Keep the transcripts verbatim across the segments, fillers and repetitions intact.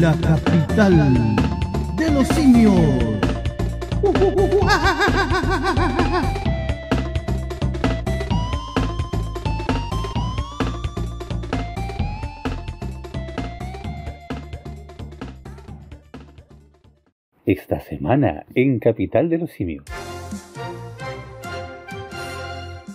la capital de los simios. Esta semana en Capital de los Simios.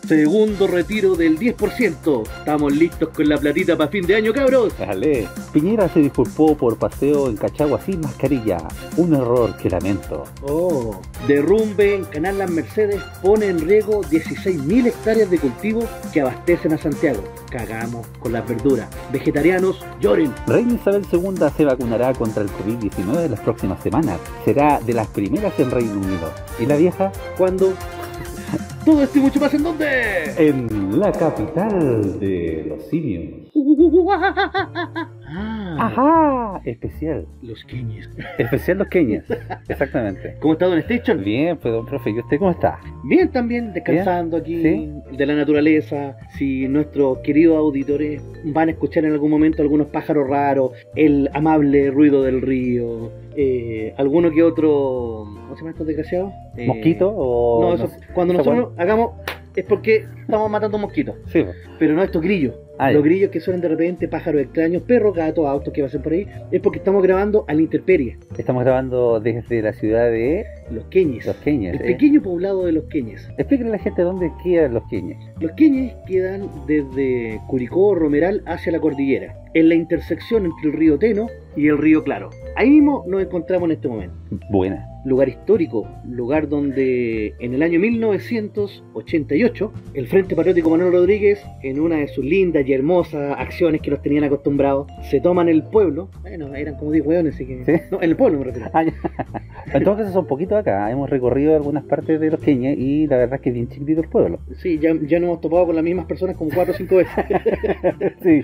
Segundo retiro del diez por ciento. Estamos listos con la platita para fin de año, cabros. Dale. Piñera se disculpó por paseo en Cachagua sin mascarilla. Un error que lamento. Oh. Derrumbe en Canal Las Mercedes pone en riesgo dieciséis mil hectáreas de cultivo que abastecen a Santiago. Cagamos con las verduras. Vegetarianos lloren. Reina Isabel segunda se vacunará contra el COVID diecinueve en las próximas semanas. Será de las primeras en Reino Unido. ¿Y la vieja? ¿Cuándo? Todo esto y mucho más, ¿en dónde? En la capital de los simios. Ah, ajá, especial Los Queñes. Especial Los Queñes, exactamente. ¿Cómo está, don Station? Bien, pues, don profe, ¿y usted cómo está? Bien también, descansando. ¿Bien? Aquí, ¿sí? De la naturaleza. Si nuestros queridos auditores van a escuchar en algún momento algunos pájaros raros, el amable ruido del río, eh, alguno que otro... ¿Cómo se llama estos desgraciados? Eh, ¿Mosquito? O no, eso, no sé. Cuando nosotros bueno. hagamos... Es porque estamos matando mosquitos. Sí. Pero no estos grillos. Ah, Los grillos que suenan de repente, pájaros extraños, perros, gatos, autos que pasan por ahí. Es porque estamos grabando a la intemperie. Estamos grabando desde la ciudad de... Los Queñes. Los Queñes. El eh. pequeño poblado de Los Queñes. Explíquenle a la gente dónde quedan Los Queñes. Los Queñes quedan desde Curicó, Romeral, hacia la cordillera. En la intersección entre el río Teno y el río Claro. Ahí mismo nos encontramos en este momento. Buena. Lugar histórico, lugar donde en el año mil novecientos ochenta y ocho el Frente Patriótico Manuel Rodríguez, en una de sus lindas y hermosas acciones que nos tenían acostumbrados, se toman el pueblo. Bueno, eran como diez hueones, así que... ¿Sí? No, en el pueblo me refiero. Ah, entonces son poquitos acá, hemos recorrido algunas partes de Los Queñes y la verdad es que es bien chiquitito el pueblo. Sí, ya, ya nos hemos topado con las mismas personas como cuatro o cinco veces. Sí.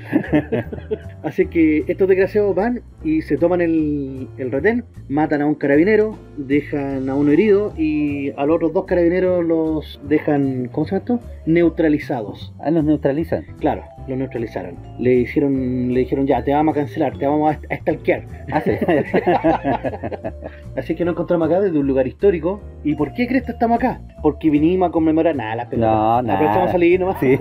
Así que estos desgraciados van y se toman el, el retén, matan a un carabinero, dejan a uno herido y a los otros dos carabineros los dejan, ¿cómo se llama esto? Neutralizados. Ah, los neutralizan. Claro, los neutralizaron. Le hicieron, le dijeron ya, te vamos a cancelar, te vamos a stalkear. Ah, sí. Así que nos encontramos acá desde un lugar histórico. ¿Y por qué crees que estamos acá? Porque vinimos a conmemorar nada, las pelotas. No, nada. Aprovechamos a salir nomás. Sí.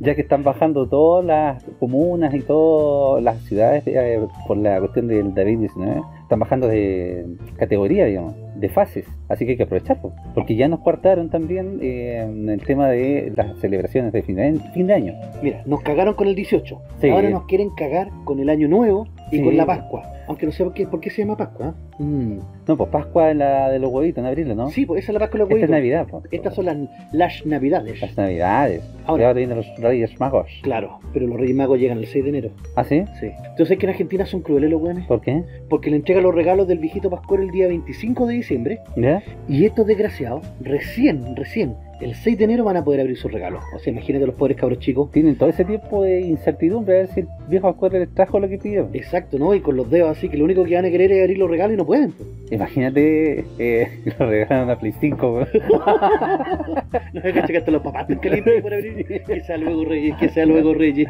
Ya que están bajando todas las comunas y todas las ciudades eh, por la cuestión del David diecinueve. Están bajando de categoría, digamos, de fases, así que hay que aprovecharlo, porque ya nos cortaron también eh, el tema de las celebraciones de fin de, fin de año. Mira, nos cagaron con el dieciocho, sí. Ahora nos quieren cagar con el año nuevo y sí. Con la Pascua, aunque no sé por qué, por qué se llama Pascua. ¿Eh? Mm. No, pues Pascua es la de los huevitos en abril, ¿no? Sí, pues esa es la Pascua de los huevitos. Esta es Navidad, pues. Estas son las, las Navidades. Las Navidades. Ahora, ahora vienen los Reyes Magos. Claro, pero los Reyes Magos llegan el seis de enero. ¿Ah, sí? Sí. Entonces es que en Argentina son crueles los hueones. ¿Por qué? Porque le entregan los regalos del viejito Pascual el día veinticinco de diciembre. ¿Ya? Y estos desgraciados, recién, recién, el seis de enero van a poder abrir sus regalos. O sea, imagínate los pobres cabros chicos. Tienen todo ese tiempo de incertidumbre a ver si el viejo Pascual les trajo lo que pidieron. Exacto, ¿no? Y con los dedos así, que lo único que van a querer es abrir los regalos y no pueden. Imagínate, eh, lo regalan a Play cinco. No me caché que hasta los papás están calientes por abrir. Que sea luego Reyes, que sea luego Reyes.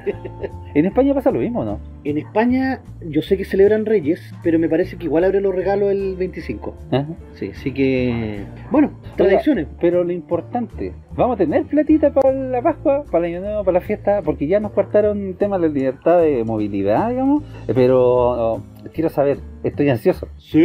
¿En España pasa lo mismo, no? En España, yo sé que celebran Reyes, pero me parece que igual abren los regalos el veinticinco. Ajá. Sí, así que... Bueno, tradiciones. Pero, pero lo importante, vamos a tener platita para la Pascua, para el año nuevo, para la fiesta, porque ya nos cortaron el tema de la libertad de movilidad, digamos, pero no, quiero saber, estoy ansioso. Sí.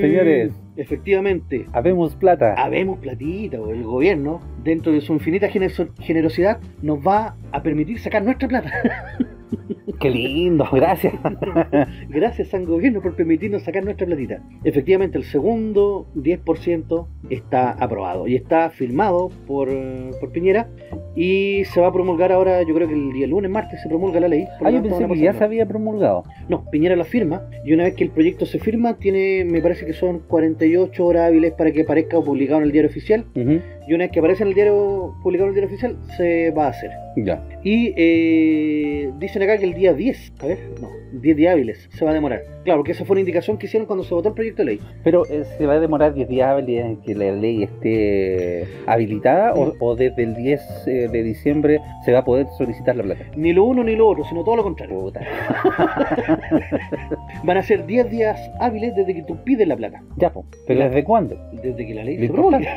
Señores, efectivamente, habemos plata. Habemos platita, o el gobierno, dentro de su infinita generosidad, nos va a permitir sacar nuestra plata. Qué lindo, gracias. Gracias, San Gobierno, por permitirnos sacar nuestra platita. Efectivamente, el segundo diez por ciento está aprobado y está firmado por, por Piñera y se va a promulgar ahora, yo creo que el día lunes, martes, se promulga la ley. Ah, yo pensé que ya se había promulgado. No, Piñera la firma y una vez que el proyecto se firma, tiene, me parece que son cuarenta y ocho horas hábiles para que aparezca publicado en el diario oficial. Uh-huh. y una vez que aparece en el diario, publicado en el diario oficial, se va a hacer. Ya. Y eh, dicen acá que el día diez, a ver, no, diez días hábiles se va a demorar. Claro, porque esa fue una indicación que hicieron cuando se votó el proyecto de ley. Pero eh, ¿se va a demorar diez días hábiles en que la ley esté habilitada? Sí. o, o desde el diez eh, de diciembre se va a poder solicitar la plata? Ni lo uno ni lo otro, sino todo lo contrario. Puta. Van a ser diez días hábiles desde que tú pides la plata. Ya, po. ¿Pero la... desde cuándo? Desde que la ley se promulgue.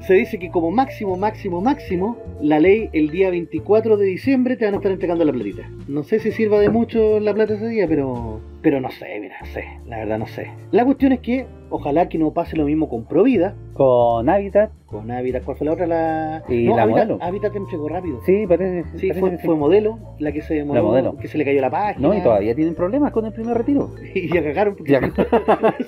Se dice que como máximo, máximo, máximo, la ley el día veinticuatro de diciembre te van a estar entregando la platita. No sé si sirva de mucho la plata ese día, pero... pero no sé, mira, no sé, la verdad no sé. La cuestión es que ojalá que no pase lo mismo con Provida, con Habitat, con Habitat, ¿cuál fue la otra? La... y no, la Habitat, modelo. Habitat entregó rápido. Sí, parece. Sí, parece fue, fue modelo la que se demoró, la modelo. que se le cayó la página. No, y todavía tienen problemas con el primer retiro. Y ya cagaron porque ya.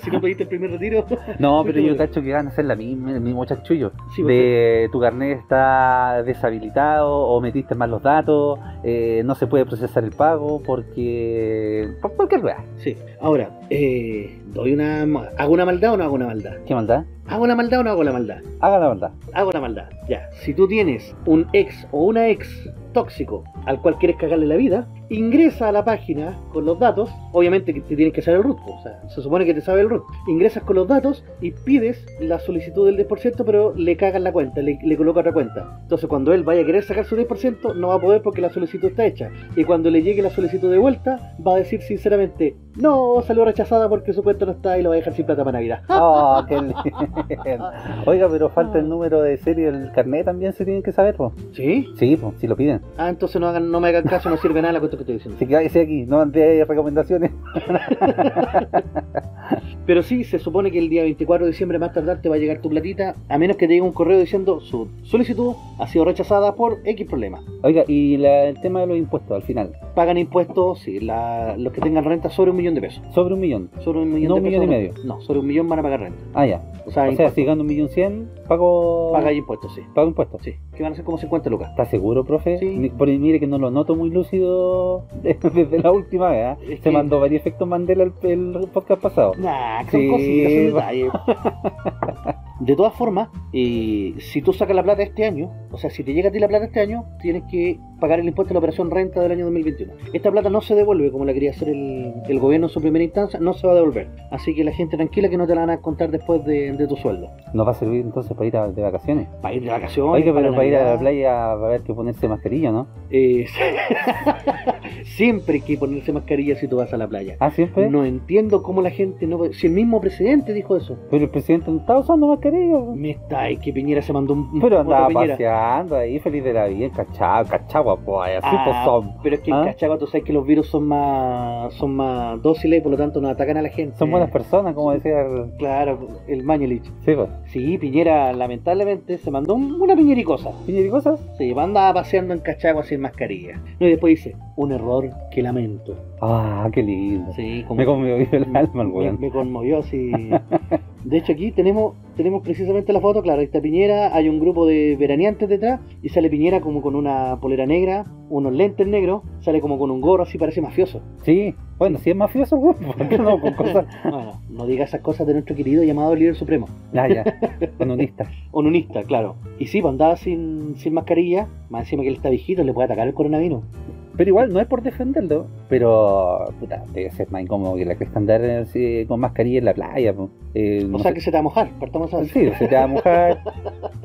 Si no pediste el primer retiro. No, pero yo cacho que van a hacer la misma, el mismo chachullo. Sí, de tu carnet está deshabilitado o metiste mal los datos, eh, no se puede procesar el pago porque por cualquier rueda. Sí. Ahora, eh, doy una, hago una maldad o no hago una maldad. ¿Qué maldad? ¿Hago la maldad o no hago la maldad? Hago la maldad. Hago la maldad, ya. Si tú tienes un ex o una ex tóxico al cual quieres cagarle la vida, ingresa a la página con los datos. Obviamente que te tienes que saber el root, o sea, se supone que te sabe el root. Ingresas con los datos y pides la solicitud del diez por ciento, pero le cagan la cuenta, le, le coloca otra cuenta. Entonces cuando él vaya a querer sacar su diez por ciento, no va a poder porque la solicitud está hecha. Y cuando le llegue la solicitud de vuelta, va a decir sinceramente: no, salió rechazada porque su cuenta no está, y lo va a dejar sin plata para Navidad. Oh, qué lindo. Oiga, pero falta el número de serie del carnet, también se tienen que saber, po. ¿Sí? Sí, po, si lo piden. Ah, entonces no hagan, no me hagan caso, no sirve nada la cuestión que estoy diciendo. Sí, quédese aquí, no ante recomendaciones. Pero sí, se supone que el día veinticuatro de diciembre más tardar te va a llegar tu platita, a menos que te llegue un correo diciendo su solicitud ha sido rechazada por X problema. Oiga, y la, el tema de los impuestos al final. Pagan impuestos, sí, la, los que tengan renta sobre un millón de pesos. ¿Sobre un millón? Sobre un millón. ¿No de un millón pesos, y medio? No, sobre un millón van a pagar renta. Ah, ya. O sea, o sea si gano un millón cien, pago... paga impuestos, sí. Paga impuestos. Sí, que van a ser como cincuenta lucas. ¿Estás seguro, profe? Sí. Porque mire que no lo noto muy lúcido desde la última vez, ¿eh? Se mandó varios efectos Mandela el, el podcast pasado. Nah, que son sí, cositas, son detalles. De todas formas, eh, si tú sacas la plata este año, o sea, si te llega a ti la plata este año, tienes que pagar el impuesto de la operación renta del año dos mil veintiuno. Esta plata no se devuelve como la quería hacer el, el gobierno en su primera instancia, no se va a devolver. Así que la gente tranquila que no te la van a contar después de, de tu sueldo. ¿Nos va a servir entonces para ir a, de vacaciones? Para ir de vacaciones. Oiga, pero para, para ir a la playa va a haber que ponerse mascarilla, ¿no? Eh, siempre hay que ponerse mascarilla si tú vas a la playa. ¿Ah, siempre? No entiendo cómo la gente no... Si el mismo presidente dijo eso. Pero el presidente no está usando mascarilla. Me está, es que Piñera se mandó un... Pero andaba paseando ahí, feliz de la vida, en Cachagua, Cachagua, pues, así ah, pues son. Pero es que ¿Ah? en Cachagua tú sabes que los virus son más son más dóciles y por lo tanto no atacan a la gente. Son buenas personas, como decía el... Claro, el Mañelich. Sí, pues. Sí, Piñera lamentablemente se mandó un, una piñericosa. ¿Piñericosas? Sí, andaba paseando en Cachagua sin mascarilla. No, y después dice, un error que lamento. Ah, qué lindo. Sí, como... Me conmovió el alma, el weón. Me, me conmovió, sí. De hecho aquí tenemos... tenemos precisamente la foto, claro, ahí está Piñera, hay un grupo de veraneantes detrás y sale Piñera como con una polera negra, unos lentes negros, sale como con un gorro así, parece mafioso. Sí, bueno, si es mafioso, ¿por qué no? Con cosas... Bueno, no diga esas cosas de nuestro querido llamado líder supremo. Ah, ya, onunista. Onunista, claro. Y sí, andaba sin, sin mascarilla, más encima que él está viejito, le puede atacar el coronavirus. Pero igual, no es por defenderlo, pero puta, debe ser más incómodo que la que está andar así, con mascarilla en la playa. Eh, o no sea sé. que se te va a mojar, partamos a... Sí, se te va a mojar,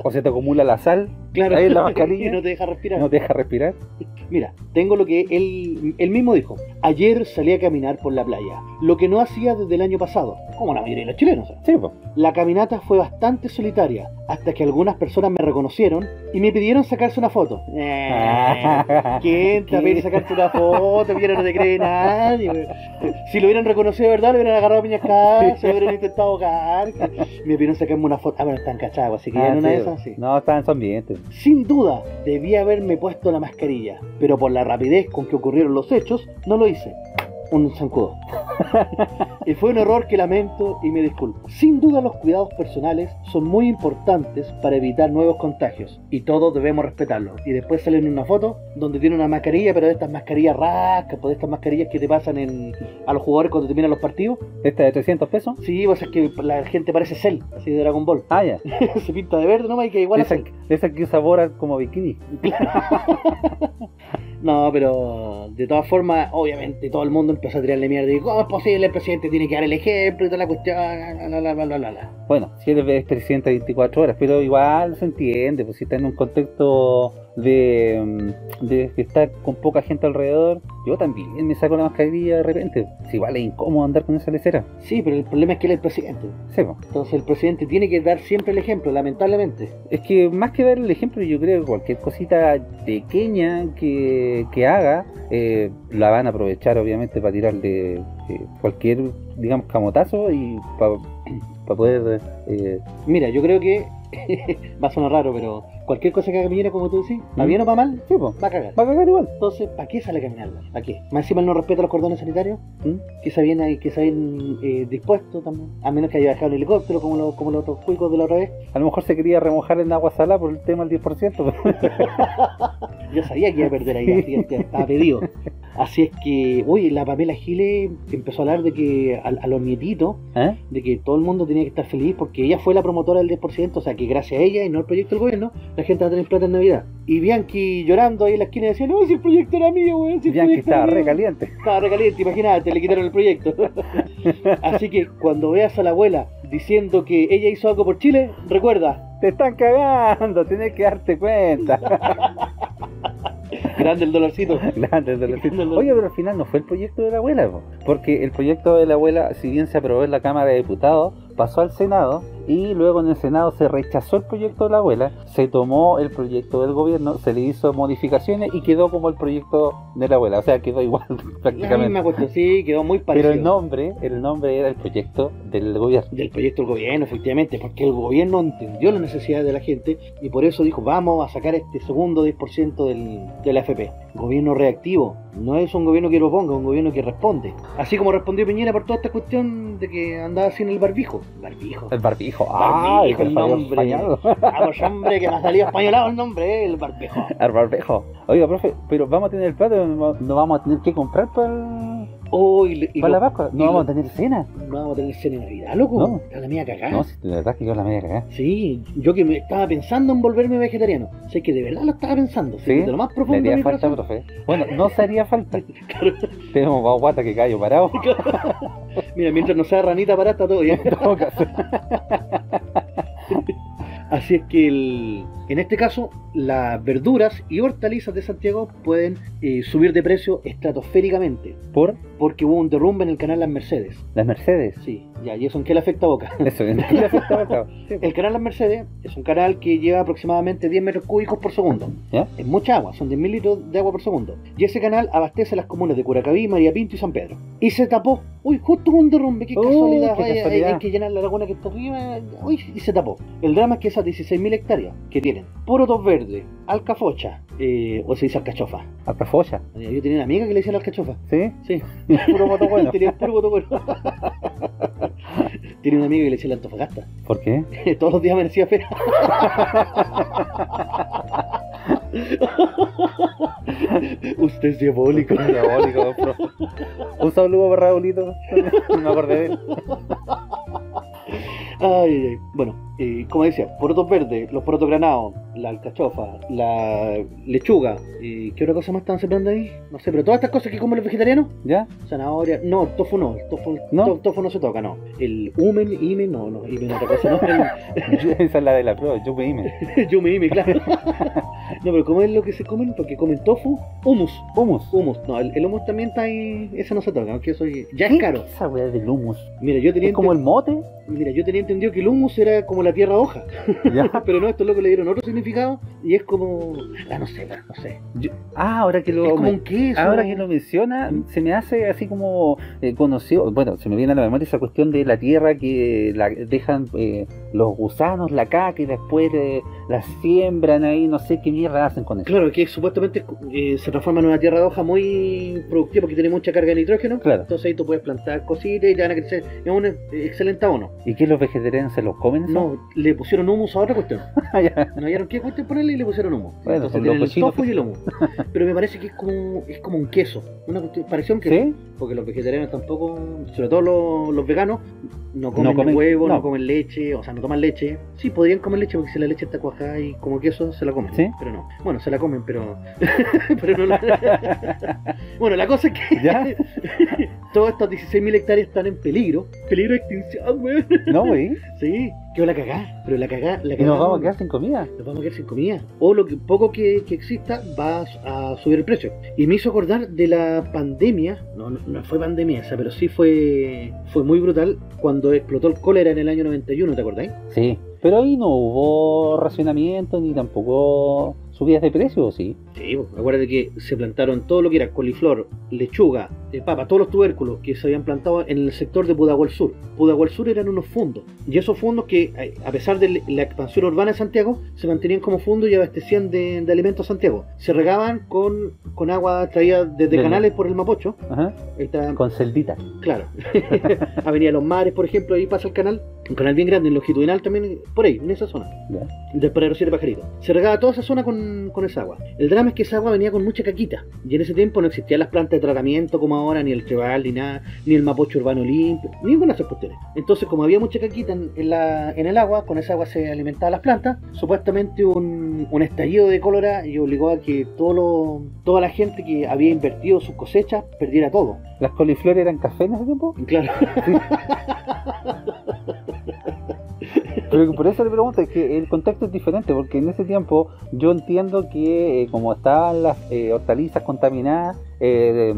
o se te acumula la sal, claro, ahí en la mascarilla. Y no te deja respirar. No te deja respirar. Mira, tengo lo que él, él mismo dijo. Ayer salí a caminar por la playa, lo que no hacía desde el año pasado, como la mayoría de los chilenos. Sí, pues. La caminata fue bastante solitaria, hasta que algunas personas me reconocieron y me pidieron sacarse una foto. Eh, ¿Quién te pide sacarte una foto? Mira, no te cree nadie. Si lo hubieran reconocido de verdad, lo hubieran agarrado a piñas acá, se lo hubieran intentado ahogar. Me pidieron sacarme una foto. Ah, bueno, están cachados, así que ah, en una sí, de esas sí. No, están en su ambiente. Sin duda, debía haberme puesto la mascarilla, pero por la rapidez con que ocurrieron los hechos, no lo hice. Un zancudo. Y fue un error que lamento y me disculpo. Sin duda los cuidados personales son muy importantes para evitar nuevos contagios y todos debemos respetarlos. Y después salen una foto donde tiene una mascarilla, pero de estas mascarillas rascas, de estas mascarillas que te pasan en, a los jugadores cuando terminan los partidos. ¿Esta de trescientos pesos? Sí, o sea, es que la gente parece Cell, así de Dragon Ball. Ah, ya. Se pinta de verde nomás y que igual esa, a esa que sabora como bikini. No, pero de todas formas, obviamente todo el mundo empezó a tirarle mierda y dijo, ¿cómo es posible? El presidente tiene que dar el ejemplo y toda la cuestión, la, la, la, la, la. Bueno, si eres presidente de veinticuatro horas, pero igual se entiende, pues si está en un contexto de, de estar con poca gente alrededor, yo también me saco la mascarilla de repente, si vale incómodo andar con esa lecera. Sí, pero el problema es que él es el presidente. Sí, pues. Entonces el presidente tiene que dar siempre el ejemplo, lamentablemente. Es que más que dar el ejemplo, yo creo que cualquier cosita pequeña que, que haga, eh, la van a aprovechar obviamente para tirarle eh, cualquier, digamos, camotazo y para pa poder... Eh... Mira, yo creo que... va a sonar raro, pero cualquier cosa que haga Piñera, como tú decís, ¿va bien o va mal? Sí, po. Va a cagar. Va a cagar igual. Entonces, ¿para qué sale a caminarla? ¿Para qué? Más encima él no respeta los cordones sanitarios, ¿Mm? que se habían, que se habían eh, dispuesto también, a menos que haya bajado el helicóptero como, lo, como los otros cuicos de la otra vez. A lo mejor se quería remojar en agua salada por el tema del diez por ciento. Yo sabía que iba a perder ahí, así que estaba pedido. Así es que, oye, la Pamela Giles empezó a hablar de que a, a los nietitos, ¿Eh? de que todo el mundo tenía que estar feliz porque ella fue la promotora del diez por ciento, o sea que gracias a ella y no al proyecto del gobierno, la gente va a tener plata en Navidad. Y Bianchi llorando ahí en la esquina decía, no, si el proyecto era mío, güey. Si Bianchi estaba recaliente. Estaba recaliente, imagínate, le quitaron el proyecto. Así que cuando veas a la abuela diciendo que ella hizo algo por Chile, recuerda, te están cagando, tienes que darte cuenta. Grande el dolorcito. Grande el dolorcito. Oye, pero al final no fue el proyecto de la abuela, po. Porque el proyecto de la abuela, si bien se aprobó en la Cámara de Diputados, pasó al Senado y luego en el Senado se rechazó el proyecto de la abuela, se tomó el proyecto del gobierno, se le hizo modificaciones y quedó como el proyecto de la abuela, o sea, quedó igual prácticamente. La misma cuestión, sí, quedó muy parecido. Pero el nombre, el nombre era el proyecto del gobierno. Del proyecto del gobierno, efectivamente, porque el gobierno entendió las necesidades de la gente y por eso dijo, vamos a sacar este segundo diez por ciento del, del F P. Gobierno reactivo, no es un gobierno que proponga, es un gobierno que responde. Así como respondió Piñera por toda esta cuestión de que andaba sin el barbijo. Barbijo. El barbijo. Hijo. Ah, barbijo, el nombre. Vamos, hombre, que me ha salido españolado el nombre, el barbejo. El barbejo. Oiga, profe, pero vamos a tener el plato, no vamos a tener que comprar para oh, y, y para lo, la Pascua. No vamos lo, a tener cena. No vamos a tener cena en Navidad, loco. No. Está la media cagada. No, si la verdad es que yo la media cagada. Sí, yo que me estaba pensando en volverme vegetariano. O sé sea, que de verdad lo estaba pensando. Sí. De lo más profundo. Me haría falta, profe. Bueno, no se haría falta. Claro. Tenemos más guata que callo parado. Mira, mientras no sea ranita parada, está todo bien. En todo caso. Así es que el, en este caso las verduras y hortalizas de Santiago pueden eh, subir de precio estratosféricamente. ¿Por? Porque hubo un derrumbe en el canal Las Mercedes. ¿Las Mercedes? Sí, ya, y eso en qué le afecta a Boca. Eso, ¿en qué le afecta a Boca? Sí, pues. El canal Las Mercedes es un canal que lleva aproximadamente diez metros cúbicos por segundo. ¿Ya? Es mucha agua, son diez mil litros de agua por segundo. Y ese canal abastece las comunas de Curacaví, María Pinto y San Pedro. Y se tapó. Uy, justo un derrumbe, qué, uy, casualidad, qué vaya, casualidad. Hay que llenar la laguna que está arriba. Uy, y se tapó. El drama es que esas dieciséis mil hectáreas que tienen porotos verdes, alcafocha, eh, o se dice alcachofa. Alcafocha. Yo tenía una amiga que le decía la alcachofa. ¿Sí? Sí. Puro voto bueno. Tenía puro voto bueno. Tiene un amigo que le decía la Antofagasta. ¿Por qué? Todos los días me decía fea. Usted es diabólico. Es diabólico, bro. Un saludo para Raulito. No me acordé de él. Ay, bueno, eh, como decía, porotos verdes, los porotos granados, la alcachofa, la lechuga, eh, ¿qué otra cosa más están sembrando ahí? No sé, pero todas estas cosas que comen los vegetarianos, ¿ya? Zanahoria, no, tofu no, tofu no, to, tofu no se toca, no. El humen, imen, no, no, imen otra cosa, no. El... Esa es la de la prueba, yume imen. Yume imen, claro. No, pero ¿cómo es lo que se comen? Porque comen tofu, humus, humus, humus. No, el, el humus también está ahí, ese no se toca, aunque eso ya es caro. Esa weá del humus. Mira, yo tenía. ¿Es como el mote? Mira, yo tenía entendido que el humus era como la tierra hoja, ¿ya? Pero no, estos locos le dieron otro significado Y es como... Ah, no sé, no sé. Yo, ah, ahora que lo... Es como un queso. Ahora que lo menciona, se me hace así como eh, conocido... Bueno, se me viene a la memoria esa cuestión de la tierra que la dejan eh, los gusanos, la caca, y después eh, la siembran ahí, no sé qué mierda hacen con eso. Claro, que supuestamente eh, se transforma en una tierra de hoja muy productiva porque tiene mucha carga de nitrógeno. Claro. Entonces ahí tú puedes plantar cositas y te van a crecer. Es un excelente abono. ¿Y qué, los vegetarianos se los comen? No, no le pusieron humus a otra cuestión. No hallaron qué cuestión ponerle y le pusieron humo. Bueno, entonces tienen el tofu y el humo. Pero me parece que es como, es como un queso, una pareció un queso. ¿Sí? Porque los vegetarianos tampoco, sobre todo los, los veganos, no comen, no comen huevo, no. no comen leche, o sea, no toman leche. Sí, podrían comer leche porque si la leche está cuajada y como queso se la comen. ¿Sí? Pero no. Bueno, se la comen, pero pero no la... Bueno, la cosa es que ¿ya? todas estas dieciséis mil hectáreas están en peligro, peligro de extinción, güey. No, güey. Sí. Que la cagá, pero la cagá, la cagá. Nos vamos a quedar sin comida. Nos vamos a quedar sin comida. O lo que, poco que, que exista va a subir el precio. Y me hizo acordar de la pandemia, no, no, no fue pandemia esa, pero sí fue, fue muy brutal cuando explotó el cólera en el año noventa y uno, ¿te acordáis? Sí, pero ahí no hubo racionamiento ni tampoco subidas de precio, ¿sí? Sí, acuérdate que se plantaron todo lo que era coliflor, lechuga, papa, todos los tubérculos que se habían plantado en el sector de Pudahuel Sur. Pudahuel Sur eran unos fondos, y esos fondos que, a pesar de la expansión urbana de Santiago, se mantenían como fondos y abastecían de, de alimentos a Santiago. Se regaban con, con agua traída desde de canales por el Mapocho. Ajá. Esta, con celditas. Claro. Avenida Los Mares, por ejemplo, ahí pasa el canal, un canal bien grande, en longitudinal también, por ahí, en esa zona. Yeah. Del Parero Siete Pajaritos. Se regaba toda esa zona con, con esa agua. El drama es que esa agua venía con mucha caquita, y en ese tiempo no existían las plantas de tratamiento como ahora, ni el Trebal, ni nada, ni el Mapocho urbano limpio, ninguna de esas cuestiones. Entonces, como había mucha caquita en, en, la, en el agua, con esa agua se alimentaban las plantas. Supuestamente un, un estallido de cólera y obligó a que todo lo, toda la gente que había invertido sus cosechas perdiera todo. ¿Las coliflores eran café en ese tiempo? Claro. Pero por eso le pregunto, es que el contexto es diferente, porque en ese tiempo yo entiendo que eh, como estaban las eh, hortalizas contaminadas, eh,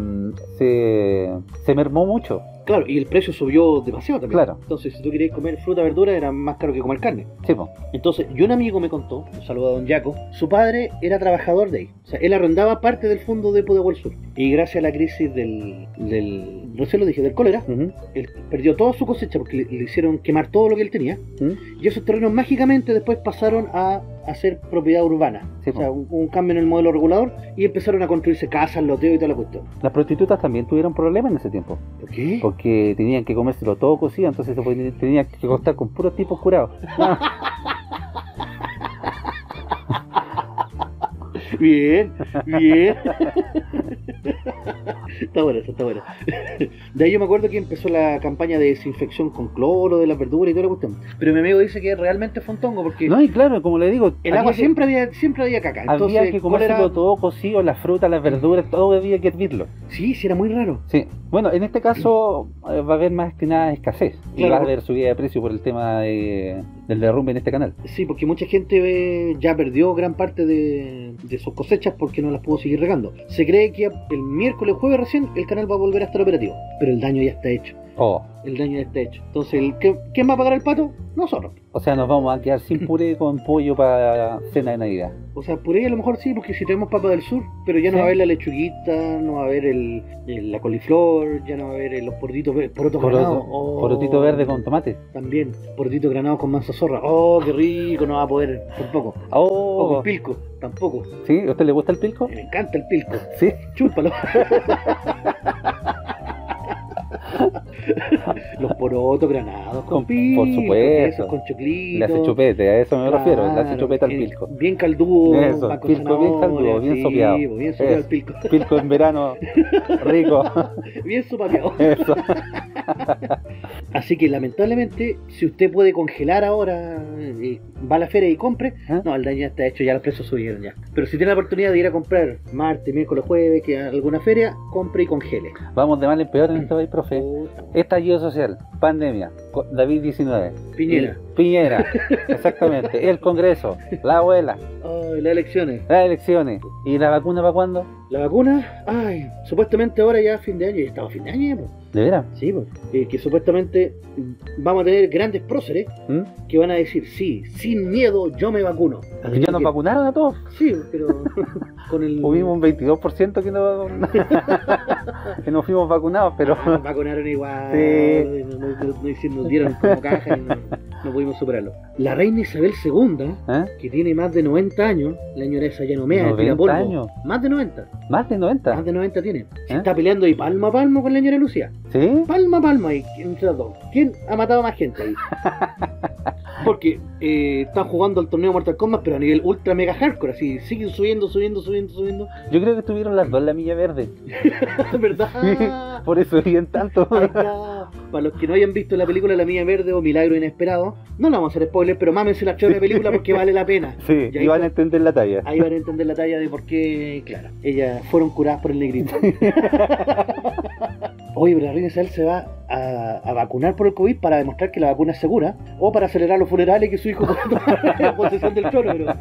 se, se mermó mucho. Claro, y el precio subió demasiado también. Claro. Entonces, si tú querías comer fruta, verdura, era más caro que comer carne. Sí, pues. Entonces, yo un amigo me contó, un saludo a don Yaco, su padre era trabajador de ahí. O sea, él arrendaba parte del fondo de Pudahuel Sur. Y gracias a la crisis del, del no sé, lo dije, del cólera, uh-huh. él perdió toda su cosecha porque le, le hicieron quemar todo lo que él tenía. Uh-huh. Y esos terrenos mágicamente después pasaron a... hacer propiedad urbana, sí, o sea, un, un cambio en el modelo regulador, y empezaron a construirse casas, loteos y toda la cuestión. Las prostitutas también tuvieron problemas en ese tiempo. ¿Por qué? Porque tenían que comérselo todo cocido, entonces se tenían que costar con puros tipos curados. No. Bien, bien. Está bueno, está bueno. De ahí yo me acuerdo que empezó la campaña de desinfección con cloro de las verduras y toda la cuestión. Pero mi amigo dice que realmente fue un tongo porque... No, y claro, como le digo... El agua que, siempre había siempre había caca. Entonces, había que comérselo era... todo cocido, las frutas, las verduras, todo había que hervirlo. Sí, sí, era muy raro. Sí. Bueno, en este caso eh, va a haber más que nada escasez. Claro. Y va a haber subida de precio por el tema de, del derrumbe en este canal. Sí, porque mucha gente eh, ya perdió gran parte de, de sus cosechas porque no las pudo seguir regando. Se cree que el miércoles, jueves recién, el canal va a volver a estar operativo. Pero el daño ya está hecho. Oh. El daño ya está hecho. Entonces, ¿qué, ¿quién va a pagar el pato? Nosotros. O sea, nos vamos a quedar sin puré con pollo para cena de Navidad. O sea, puré a lo mejor sí, porque si tenemos papa del sur, pero ya no sí. va a haber la lechuguita, no va a haber el, el, la coliflor, ya no va a haber los porotitos porotos Poroto, granados. Oh, porotito verde con tomate. También, porotitos granados con mansa zorra. Oh, qué rico, no va a poder tampoco. Oh. O con pilco, tampoco. ¿Sí? ¿A usted le gusta el pilco? Me encanta el pilco. ¿Sí? Chúpalo. Los porotos granados con, con pilco, por supuesto, con choclitos, le hace chupete, a eso me claro, refiero, le hace chupete al pilco, bien caldudo, eso, pilco bien caldudo, bien sí, sopeado, bien sopeado el pilco, pilco en verano, rico, bien sopeado. Eso. Así que lamentablemente, si usted puede congelar ahora, y va a la feria y compre, ¿eh? No, el daño ya está hecho, ya los precios subieron ya. Pero si tiene la oportunidad de ir a comprar martes, miércoles, jueves, que alguna feria, compre y congele. Vamos de mal en peor en este país, profe. Estallido social, pandemia, David diecinueve, Piñera, y, Piñera, exactamente, el Congreso, la abuela, oh, las elecciones, las elecciones, y la vacuna para cuándo. La vacuna, ay, supuestamente ahora ya a fin de año, ya estaba a fin de año, pues. ¿De veras? Sí, pues, eh, que supuestamente vamos a tener grandes próceres ¿Mm? que van a decir, sí, sin miedo yo me vacuno. Así ¿Ya que... nos vacunaron a todos? Sí, pero con el... Hubimos un veintidós por ciento que no que nos fuimos vacunados, pero... Ah, nos vacunaron igual, sí. no, no, no, no, nos dieron como caja y no, no pudimos superarlo. La reina Isabel segunda, ¿eh? que tiene más de noventa años, la señora esa ya no mea, tira polvo. Años. Más de noventa. ¿Más de noventa? Más de noventa tiene. ¿Eh? Se está peleando y palmo a palmo con la señora Lucía. ¿Sí? Palma a palma ahí, entre los dos. ¿Quién ha matado más gente ahí? Porque eh, están jugando al torneo Mortal Kombat, pero a nivel ultra mega hardcore, así, siguen subiendo, subiendo, subiendo, subiendo. Yo creo que estuvieron las dos en la milla verde. ¿Verdad? Por eso siguen tanto. Ay, no. Para los que no hayan visto la película La Milla Verde o Milagro Inesperado, no la vamos a hacer spoiler, pero mámense la chorra de película porque vale la pena. Sí, y ahí van a entender la talla. Ahí van a entender la talla de por qué, claro, ellas fueron curadas por el negrito. Oye, pero la reina Isabel se va a, a vacunar por el COVID para demostrar que la vacuna es segura o para acelerar los funerales que su hijo pueda tomar la posesión del trono, pero,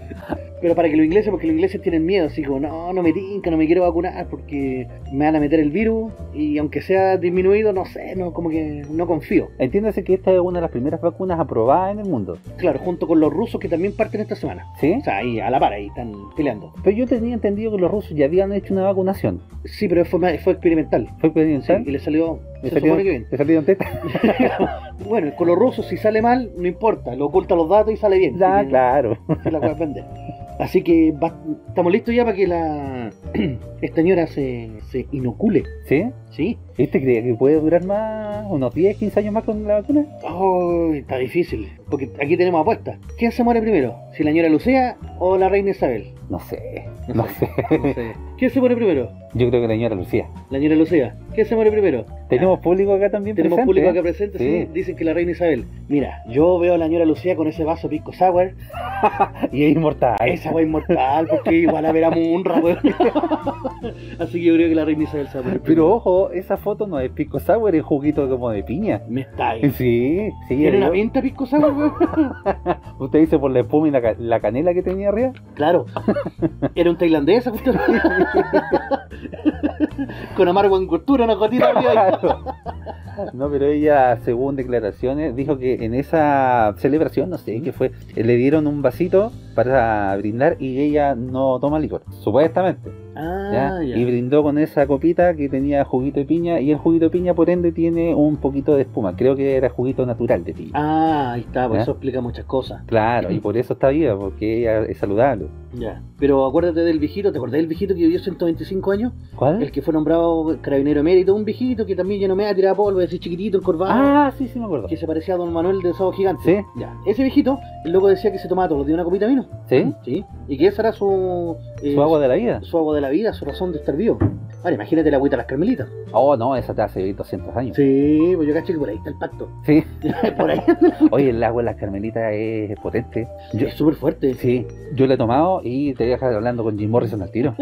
pero para que los ingleses, porque los ingleses tienen miedo, así como, no, no me tinca, no me quiero vacunar porque me van a meter el virus y aunque sea disminuido, no sé, no, como que no confío. Entiéndase que esta es una de las primeras vacunas aprobadas en el mundo. Claro, junto con los rusos que también parten esta semana. ¿Sí? O sea, ahí a la par, ahí están peleando. Pero yo tenía entendido que los rusos ya habían hecho una vacunación. Sí, pero fue, fue experimental. ¿Fue experimental? Sí, y le salió... ¿Te salieron, salieron tetas? Bueno, con los rusos si sale mal, no importa, lo oculta los datos y sale bien. Ya, si claro. Se la puede vender. Así que va, estamos listos ya para que la esta señora se, se inocule. ¿Sí? Sí. ¿Este cree que puede durar más, unos diez, quince años más con la vacuna? Oh, está difícil, porque aquí tenemos apuestas. ¿Quién se muere primero? ¿Si la señora Lucía o la reina Isabel? No sé, no sé. No sé. ¿Quién se muere primero? Yo creo que la señora Lucía. ¿La señora Lucía? ¿Quién se muere primero? Tenemos público acá también presente. Tenemos público acá presente, sí. Sí. Dicen que la reina Isabel. Mira, yo veo a la señora Lucía con ese vaso pisco sour. Y es inmortal. Esa wea es inmortal, porque igual a ver a Munra, weón. Así que yo creo que la reina Isabel se va a morir primero. Pero ojo, esa foto no es pisco sour, es juguito como de piña. Me está ahí. Sí, sí. ¿Tiene una pinta pisco sour, weón? ¿Usted dice por la espuma y la, ca la canela que tenía arriba? Claro. Era un tailandés, usted. Con amargo en cultura, una gotita arriba. No, pero ella, según declaraciones, dijo que en esa celebración, no sé, que fue, le dieron un vasito para brindar y ella no toma licor, supuestamente. Ah, ¿ya? Ya. Y brindó con esa copita que tenía juguito de piña y el juguito de piña por ende tiene un poquito de espuma. Creo que era juguito natural de piña. Ah, ahí está, por ¿ya? eso explica muchas cosas. Claro, y por eso está viva, porque ella es saludable. Ya. Pero acuérdate del viejito, ¿te acordás del viejito que vivió ciento veinticinco años? ¿Cuál? El que fue nombrado carabinero emérito, un viejito que también ya no me ha tirado polvo, ese chiquitito, encorvado. Ah, sí, sí me acuerdo. Que se parecía a don Manuel de Sábado Gigante. ¿Sí? Ya. Ese viejito, el loco decía que se tomaba todos los días una copita de vino. ¿Sí? Sí. Y que esa era su... Eh, su agua de la vida. Su agua de la vida, su razón de estar vivo. Ahora, imagínate la agüita de las Carmelitas. Oh, no, esa te hace doscientos años. Sí, pues yo caché que por ahí está el pacto. Sí. Por ahí. Oye, el agua de las Carmelitas es potente. Yo, es súper fuerte. Sí, yo la he tomado y te dejas hablando con Jim Morrison al tiro.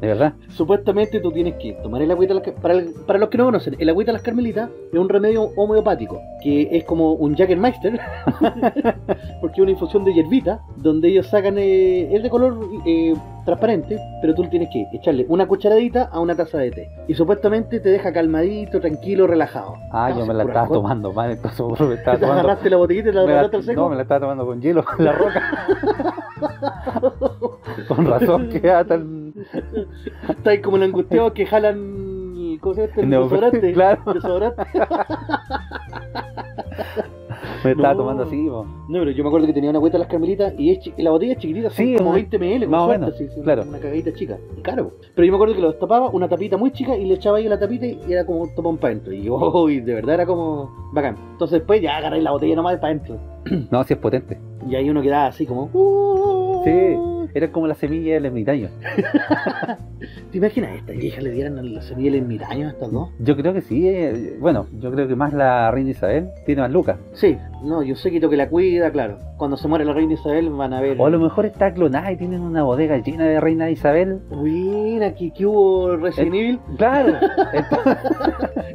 De verdad. Supuestamente tú tienes que tomar el agüita de las para, el, para los que no conocen, el agüita de las Carmelitas es un remedio homeopático, que es como un Jägermeister, porque es una infusión de hierbita, donde ellos sacan, eh, es de color... Eh, transparente, pero tú tienes que echarle una cucharadita a una taza de té y supuestamente te deja calmadito, tranquilo, relajado. Ah, yo me la estaba tomando mal, entonces me estaba tomando... ¿Agarraste la botellita y la agarraste al seco? No, me la estaba tomando con hielo, con La Roca. Con razón queda tan... Está ahí como el angustiado que jalan... ¿Cómo se llama este? El desodorante. Claro. Desodorante. Me estaba no, tomando así, po. No, pero yo me acuerdo que tenía una agüita de las Carmelitas y es la botella es chiquitita, sí, como veinte mililitros, más o menos, sí, claro. Una cagadita chica, caro. Pero yo me acuerdo que lo destapaba, una tapita muy chica y le echaba ahí la tapita y era como un topón para adentro. Y oh, y de verdad era como bacán. Entonces después ya agarré la botella nomás para adentro. No, sí es potente. Y ahí uno quedaba así como... Uh, sí. Era como la semilla del ermitaño. ¿Te imaginas esta? ¿Que hija le dieran la semilla del ermitaño a estas dos? Yo creo que sí. Eh, bueno, yo creo que más la reina Isabel tiene más lucas. Sí, no, yo sé que que la cuida, claro. Cuando se muere la reina Isabel van a ver. O a lo mejor está clonada y tienen una bodega llena de reina Isabel. Mira, aquí que hubo Resident Evil. Claro.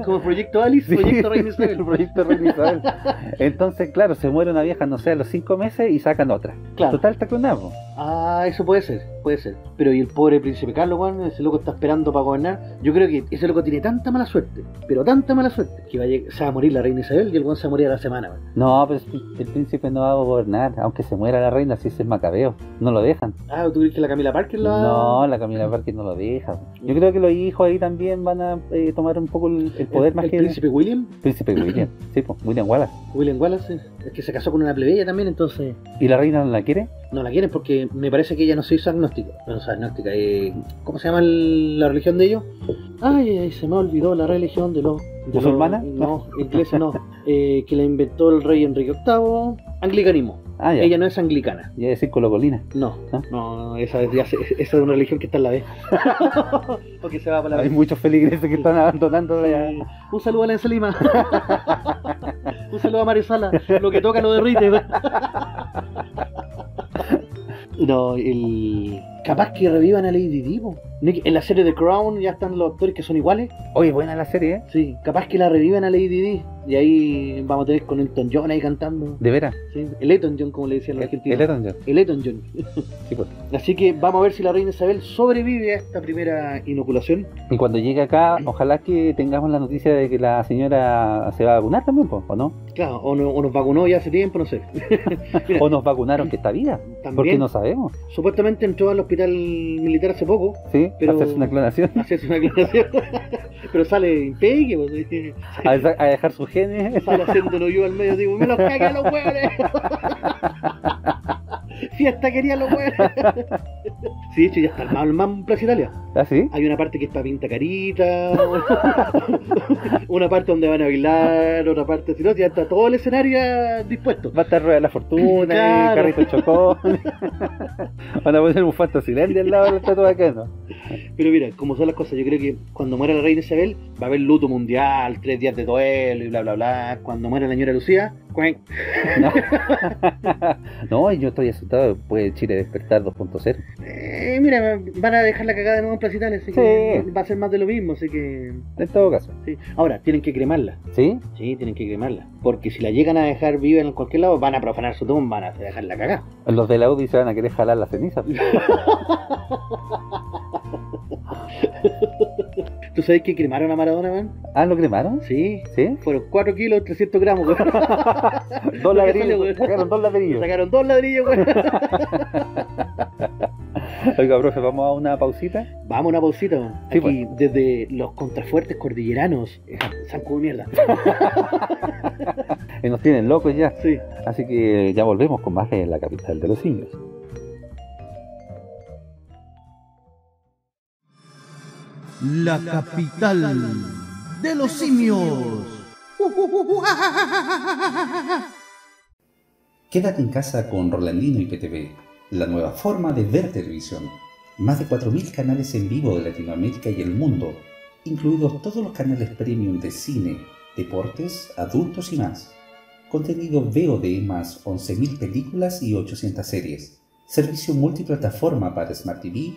Como proyecto Alice, sí. Proyecto Reina Isabel. El proyecto Reina Isabel. Entonces, claro, se muere una vieja, no sé, a los cinco meses y sacan otra. Claro. Total, está clonada. Ah, eso puede ser, puede ser. Pero y el pobre príncipe Carlos, bueno, ese loco está esperando para gobernar. Yo creo que ese loco tiene tanta mala suerte, pero tanta mala suerte, que va a llegar, se va a morir la reina Isabel y el guan se va a morir a la semana, bueno. No, pero el príncipe no va a gobernar, aunque se muera la reina, si es el macabeo. No lo dejan. Ah, ¿tú crees que la Camila Parker lo va? No, la Camila Parker no lo deja. Yo creo que los hijos ahí también van a eh, tomar un poco el, el poder el, más el que... ¿El príncipe William? Príncipe William, sí, pues, William Wallace. William Wallace, es que se casó con una plebeya también, entonces... ¿Y la reina no la quiere? No la quieren porque me parece que ella no se hizo agnóstica. Bueno, o sea, agnóstica, eh, ¿cómo se llama el, la religión de ellos? Ay, ay, se me olvidó la religión de los... ¿Musulmana? No, inglesa no, eh, que la inventó el rey Enrique octavo. Anglicanismo. Ah, ya. Ella no es anglicana. ¿Y es colocolina? No, ¿Ah? no, no, esa es, ya se, esa es una religión que está en la B. Porque se va para la B. Hay muchos feligreses que están abandonando. Sí. Un saludo a la Ensalima. Un saludo a Mario Sala. Lo que toca lo derrite. No, el... Capaz que revivan a Lady Di. En la serie de Crown ya están los actores que son iguales. Oye, buena la serie, ¿eh? Sí, capaz que la revivan a Lady Di. Y ahí vamos a tener con Elton John ahí cantando. ¿De veras? Sí, el Elton John, como le decían los argentinos. El Elton John. El Elton John. Sí, pues. Así que vamos a ver si la reina Isabel sobrevive a esta primera inoculación. Y cuando llegue acá, ojalá que tengamos la noticia de que la señora se va a vacunar también, po, ¿o no? Claro, o, no, o nos vacunó ya hace tiempo, no sé. Mira, o nos vacunaron que está viva. También. Porque no sabemos. Supuestamente entró al hospital militar hace poco. Sí, pero haces una clonación. Haces una clonación. Pero sale impecable. Pues, a, a dejar sus genes. Sale haciéndolo yo al medio, digo, me los cagué a los hueones. Fiesta quería los hueones. Sí, de hecho ya está el mal man Plaza Italia. ¿Ah, sí? Hay una parte que está pinta carita, una parte donde van a bailar, otra parte si no, ya está todo el escenario dispuesto. Va a estar Rueda de la Fortuna, claro. Carrito Chocón. Van a poner un Fantasylandia al lado de la estatua acá, ¿no? Pero mira, como son las cosas, yo creo que cuando muera la reina Isabel va a haber luto mundial, tres días de duelo y bla bla bla. Cuando muera la señora Lucía, ¡cuenc! No. No, yo estoy asustado, puede Chile despertar dos punto cero. Eh, mira, van a dejar la cagada de nuevo en Plaza Italia, así sí. Que va a ser más de lo mismo, así que... En todo caso. Sí. Ahora, tienen que cremarla. ¿Sí? Sí, tienen que cremarla. Porque si la llegan a dejar viva en cualquier lado, van a profanar su tumba, van a dejarla cagada. Los de la U D I se van a querer jalar la ceniza. ¿Tú sabes que cremaron a Maradona, man? ¿Ah, lo cremaron? Sí. ¿Sí? Fueron cuatro kilos, trescientos gramos, güey. Dos ladrillos, güey. Sacaron dos ladrillos. Sacaron dos ladrillos, güey. Oiga, profe, ¿vamos a una pausita? Vamos a una pausita, man. Aquí, sí, pues. Desde los contrafuertes cordilleranos, Sanco de mierda. Y nos tienen locos ya. Sí. Así que ya volvemos con más de La Capital de los Simios. La capital de los simios. Quédate en casa con Rolandino I P T V, la nueva forma de ver televisión. Más de cuatro mil canales en vivo de Latinoamérica y el mundo, incluidos todos los canales premium de cine, deportes, adultos y más. Contenido V O D más once mil películas y ochocientas series. Servicio multiplataforma para Smart T V,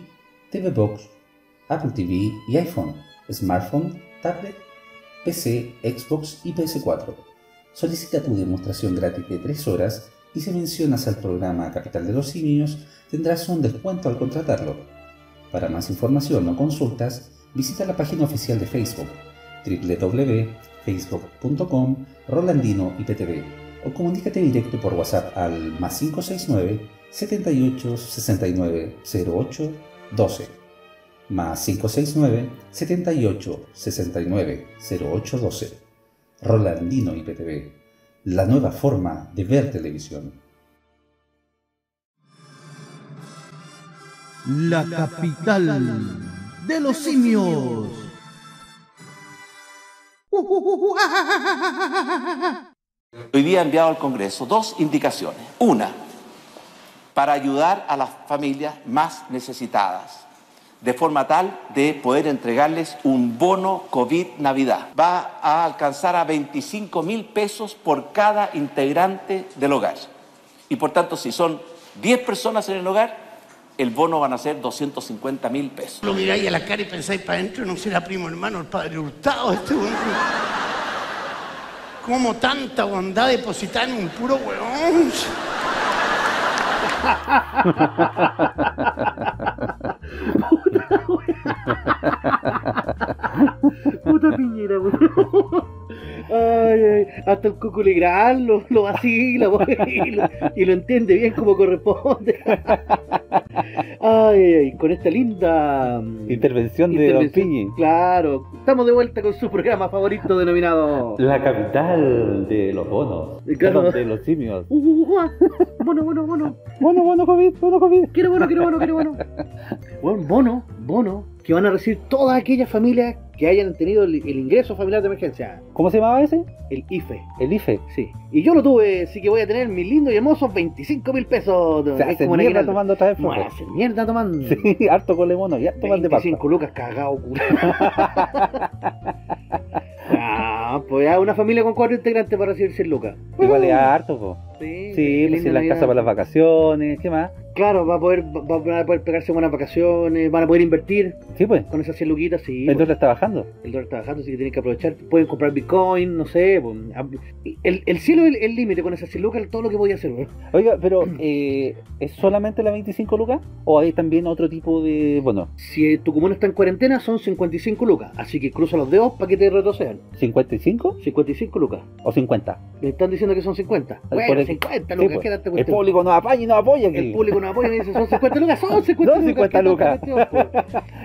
T V Box, Apple T V y iPhone, smartphone, tablet, P C, Xbox y P S cuatro. Solicita tu demostración gratis de tres horas y si mencionas al programa Capital de los Simios, tendrás un descuento al contratarlo. Para más información o consultas, visita la página oficial de Facebook doble u doble u doble u punto facebook punto com Rolandino I P T V o comunícate directo por WhatsApp al más cinco seis nueve, siete ocho seis nueve, cero ocho uno dos. Más cinco seis nueve, siete ocho seis nueve, cero ocho uno dos. Rolandino I P T V, la nueva forma de ver televisión. La capital de los simios. Hoy día he enviado al Congreso dos indicaciones. Una, para ayudar a las familias más necesitadas, de forma tal de poder entregarles un bono COVID Navidad. Va a alcanzar a veinticinco mil pesos por cada integrante del hogar. Y por tanto, si son diez personas en el hogar, el bono van a ser doscientos cincuenta mil pesos. Lo miráis a la cara y pensáis para adentro, no será primo hermano el padre Hurtado este hueón. ¿Cómo tanta bondad depositada en un puro hueón? Puta, wea. Puta Piñera, ay, ay, hasta el cuco legal lo, lo vacila, wea, y, lo, y lo entiende bien como corresponde. Ay, ay, con esta linda intervención de Don Piñi. Claro, estamos de vuelta con su programa favorito denominado La Capital de los Bonos, claro. De los Simios. Uh, uh, uh, uh. Bono, bono, bono. Bono, bono, COVID, bono, COVID. Quiero bono, quiero bono, quiero bono. Bueno, bono, bono, que van a recibir todas aquellas familias que hayan tenido el, el ingreso familiar de emergencia. ¿Cómo se llamaba ese? El I F E. ¿El I F E? Sí. Y yo lo tuve, así que voy a tener mis lindos y hermosos veinticinco mil pesos. Se hace mierda tomando otra vez. Se hace mierda tomando. Sí, harto con limón y harto mal de pasta. veinticinco lucas, cagado, culo. Ah, pues ya una familia con cuatro integrantes para recibir cien lucas. Igual es harto, po. Sí, sí, pues en la casa para las vacaciones, ¿qué más? Claro, va a poder, va, van a poder pegarse buenas vacaciones, van a poder invertir. Sí, pues. Con esas cien luquitas, sí. El pues. dólar está bajando. El dólar está bajando, así que tienen que aprovechar. Pueden comprar Bitcoin, no sé. Pues, el, el cielo es el límite con esas cien lucas, todo lo que podía hacer. Oiga, pero eh, ¿es solamente las veinticinco lucas? ¿O hay también otro tipo de...? Bueno. Si tu comuna está en cuarentena, son cincuenta y cinco lucas. Así que cruza los dedos para que te retrocedan. ¿cincuenta y cinco? cincuenta y cinco lucas. ¿O cincuenta? Me están diciendo que son cincuenta. Bueno, por el... cincuenta lucas, sí, quédate cuestión. El público nos apaña y nos apoya aquí. El público nos apoya y dice, son cincuenta lucas, son cincuenta lucas.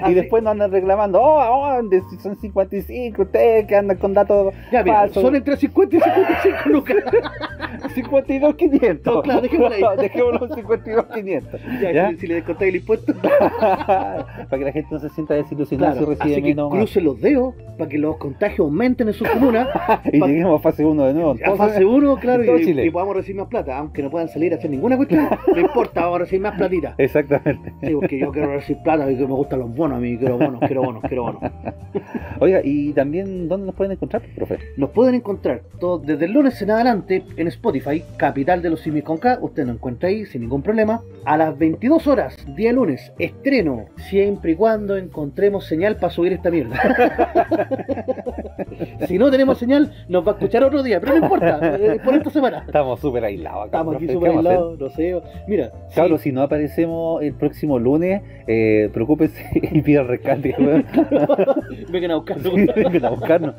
Y después nos andan reclamando, oh, oh, son cincuenta y cinco, ustedes que andan con datos ya, mira, falsos. Son entre cincuenta y cincuenta y cinco lucas. cincuenta y dos mil quinientos. No, claro, dejémoslo ahí. Dejémoslo en cincuenta y dos mil quinientos. Ya, ¿ya? Si, si le descontáis el impuesto. Para que la gente no se sienta desilusionada, claro, si recibe así menos. Que cruce los dedos para que los contagios aumenten en sus comunas. Y pa... lleguemos a fase uno de nuevo. Entonces, a fase uno, claro, y, y podamos recibir más plata, aunque no puedan salir a hacer ninguna cuestión, no importa, vamos a recibir más platita. Exactamente. Sí, porque yo quiero recibir plata, porque me gustan los bonos, a mí quiero bonos, quiero bonos, quiero bonos. Oiga, ¿y también dónde nos pueden encontrar, profe? Nos pueden encontrar todo, desde el lunes en adelante en Spotify, Capital de los Simios con K, usted nos encuentra ahí sin ningún problema. A las veintidós horas, día lunes, estreno, siempre y cuando encontremos señal para subir esta mierda. Si no tenemos señal, nos va a escuchar otro día, pero no importa, por esta semana. Estamos súper aislados acá. Estamos aquí súper aislados, no sé. Mira, cabros, sí. Si no aparecemos el próximo lunes, eh, preocúpense y pidan rescate. Vengan a buscarnos. Sí, vengan a buscarnos.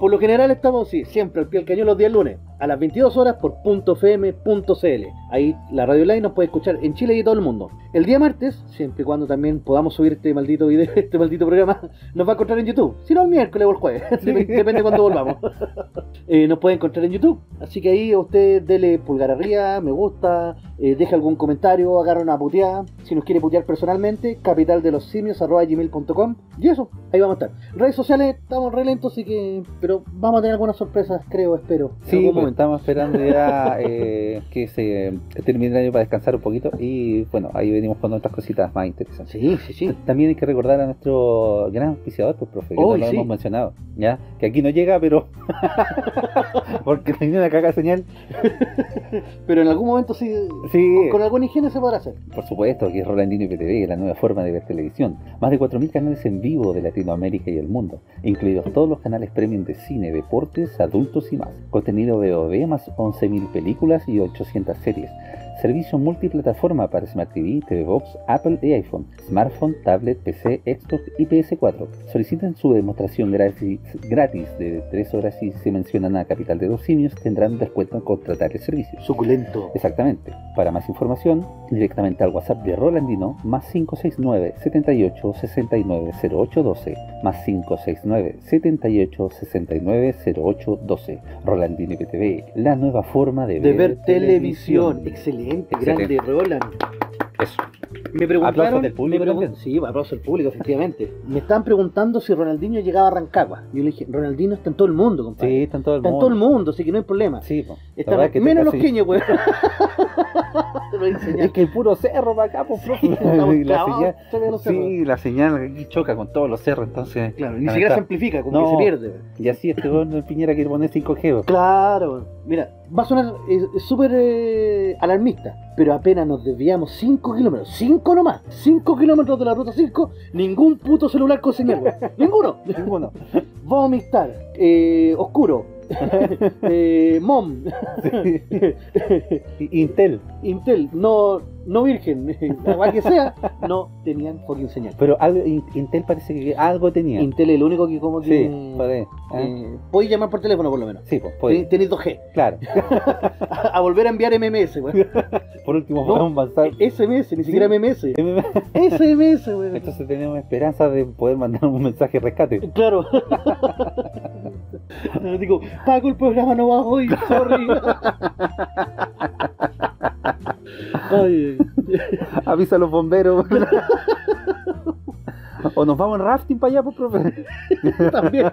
Por lo general estamos sí, siempre al pie del cañón los días lunes, a las veintidós horas por punto f m punto c l. Ahí la radio online nos puede escuchar en Chile y en todo el mundo. El día martes, siempre y cuando también podamos subir este maldito video, este maldito programa, nos va a encontrar en YouTube. Si no, el miércoles o el jueves. Sí. Depende de cuándo volvamos. Eh, nos puede encontrar en YouTube. Así que ahí usted dele pulgar arriba, me gusta, eh, deja algún comentario, agarra una puteada. Si nos quiere putear personalmente, capital de los simios arroba gmail punto com. Y eso, ahí vamos a estar. Redes sociales, estamos re lentos, así que. Pero vamos a tener algunas sorpresas, creo, espero. Sí, en algún momento. Estamos esperando ya eh, que se eh, termine el año para descansar un poquito. Y bueno, ahí venimos con otras cositas más interesantes. Sí, sí, sí. También hay que recordar a nuestro gran auspiciador, pues, profe, que oh, no lo sí. hemos mencionado. ¿Ya? Que aquí no llega, pero. Porque tenía una caca señal. Pero en algún momento sí, sí. Con, con alguna higiene se podrá hacer. Por supuesto, aquí es Rolandino I P T V, la nueva forma de ver televisión. Más de cuatro mil canales en vivo de Latinoamérica y el mundo, incluidos todos los canales premium de cine, deportes, adultos y más. Contenido V O D más once mil películas y ochocientas series. Servicio multiplataforma para Smart T V, T V Box, Apple y iPhone, Smartphone, Tablet, P C, Xbox y P S cuatro. Soliciten su demostración gratis, gratis de tres horas y si mencionan a Capital de los Simios tendrán descuento en contratar el servicio. Suculento. Exactamente. Para más información, directamente al WhatsApp de Rolandino, más cinco seis nueve, siete ocho, seis nueve, cero ocho uno dos, más cinco seis nueve, siete ocho, seis nueve, cero ocho uno dos. Rolandino I P T V, la nueva forma de, de ver, ver televisión. televisión. Excelente. Excelente, grande Roland. Eso. Me preguntaron, del público, me pregun sí, aplauso al público, efectivamente. Me estaban preguntando si Ronaldinho llegaba a Rancagua. Yo le dije, Ronaldinho está en todo el mundo, compadre. Sí, está en todo el está mundo. Está en todo el mundo, así que no hay problema. Sí, po. Está es que menos los queños, güey. Es que el puro cerro para acá, por sí, la señal, sí, la señal aquí choca con todos los cerros, entonces. Claro, ni siquiera se amplifica, como no, que se pierde. Y así este bueno, el Piñera quiere poner cinco G. Claro, mira, va a sonar súper eh, alarmista, pero apenas nos desviamos cinco kilómetros, cinco nomás, cinco kilómetros de la ruta cinco, ningún puto celular con señal, ninguno, ninguno. Vomitar, eh, oscuro, eh, Mom. Intel. Intel, no, no virgen. La que sea, no tenían por qué enseñar. Pero algo, Intel parece que algo tenía. Intel es el único que como que... Sí, podés. Eh, podés llamar por teléfono por lo menos. Sí, pues podés. Tenés dos G. Claro. a, a volver a enviar M M S, güey. Por último, no, podemos pasar... S M S, ni siquiera sí. M M S. S M S, güey. Entonces tenemos esperanza de poder mandar un mensaje de rescate. Claro. No, digo, Paco, el programa no va hoy, sorry. Ay, avisa a los bomberos. O nos vamos en rafting para allá, pues, profe. También.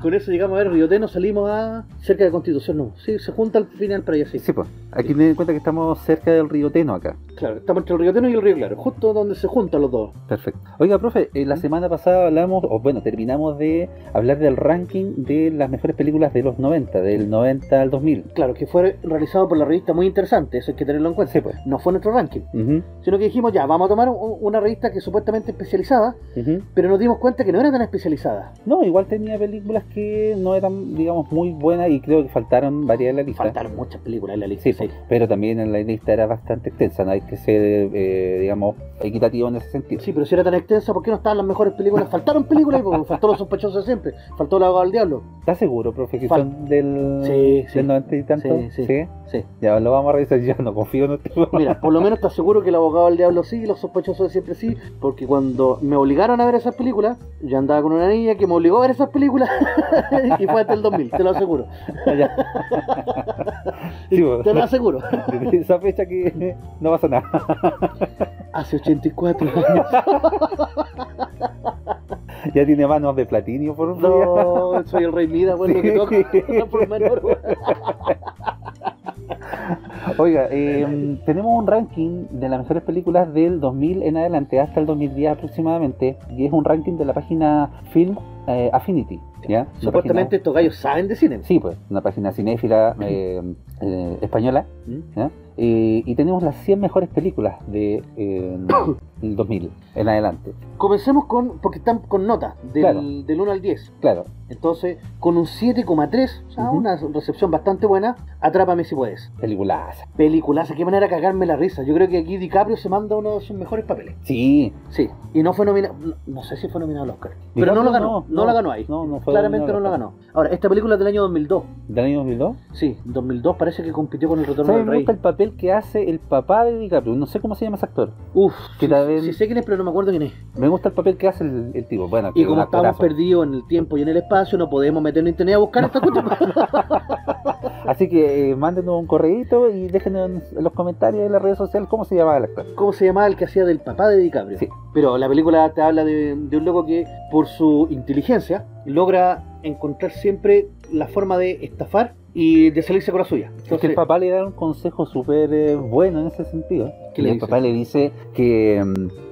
Con eso llegamos a ver Río Teno, salimos a cerca de Constitución, no. Sí, se junta al final para allá, sí. Sí, pues. Aquí sí. Ten en cuenta que estamos cerca del Río Teno acá. Claro, estamos entre el Río Teno y el Río Claro, justo donde se juntan los dos. Perfecto. Oiga, profe, eh, la semana pasada hablamos, o bueno, terminamos de hablar del ranking de las mejores películas de los noventa, del noventa al dos mil. Claro, que fue realizado por la revista Muy Interesante, eso hay que tenerlo en cuenta. Sí, pues. No fue nuestro ranking, uh-huh. sino que dijimos ya, vamos a tomar un, una revista que es supuestamente especializada. Uh-huh. Pero nos dimos cuenta que no era tan especializada. No, igual tenía películas que no eran, digamos, muy buenas. Y creo que faltaron varias en la lista. Faltaron muchas películas en la lista, sí, sí. Pero también en la lista era bastante extensa, ¿no? Hay que ser, eh, digamos, equitativo en ese sentido. Sí, pero si era tan extensa, ¿por qué no estaban las mejores películas? Faltaron películas, porque faltó Los Sospechosos de Siempre, faltó El Abogado del Diablo. ¿Estás seguro, profe, que Fal son del, sí, sí, del noventa y tanto? Sí, sí, sí, sí. Ya lo vamos a revisar, yo no confío en usted. Mira, por lo menos estás seguro que El Abogado del Diablo sí, Los Sospechosos de Siempre sí. Porque cuando me obligaron a ver esas películas, yo andaba con una niña que me obligó a ver esas películas y fue hasta el dos mil, te lo aseguro. Sí, te lo aseguro. Desde esa fecha que no pasa nada. Hace ochenta y cuatro años. Ya tiene manos de platino, por un lado. No, soy el rey Midas, bueno, sí. Que toco por menor. Oiga, eh, tenemos un ranking de las mejores películas del dos mil en adelante hasta el dos mil diez aproximadamente, y es un ranking de la página Film eh, Affinity, ¿ya? Supuestamente página... estos gallos saben de cine. Sí, pues, una página cinéfila eh, eh, española, ¿ya? Eh, y tenemos las cien mejores películas de eh, el dos mil en adelante. Comencemos con, porque están con notas del, claro. del uno al diez. Claro. Entonces, con un siete coma tres, o sea, uh-huh. una recepción bastante buena, Atrápame si puedes. Peliculaza. Peliculaza, qué manera de cagarme la risa. Yo creo que aquí DiCaprio se manda uno de sus mejores papeles. Sí. Sí, y no fue nominado, no, no sé si fue nominado al Oscar, pero DiCaprio no lo ganó, no, no, no la ganó ahí. No, no fue Claramente no la ganó. Ahora, esta película es del año dos mil dos. ¿Del año dos mil dos? Sí, dos mil dos parece que compitió con El Retorno del Rey. Me gusta el papel que hace el papá de DiCaprio, no sé cómo se llama ese actor. Uf, que sí, también... sí sé quién es, pero no me acuerdo quién es. Me gusta el papel que hace el, el tipo. Bueno, y como estamos perdidos en el tiempo y en el espacio, no podemos meternos en internet a buscar esta cuestión. Así que eh, mándenos un correíto y déjenos en los comentarios de las redes sociales cómo se llamaba el actor. Cómo se llamaba el que hacía del papá de DiCaprio. Sí. Pero la película te habla de, de un loco que por su inteligencia logra encontrar siempre la forma de estafar y de salirse con la suya. Entonces, es que el papá le da un consejo súper eh, bueno en ese sentido. ¿Qué le dice? El papá le dice que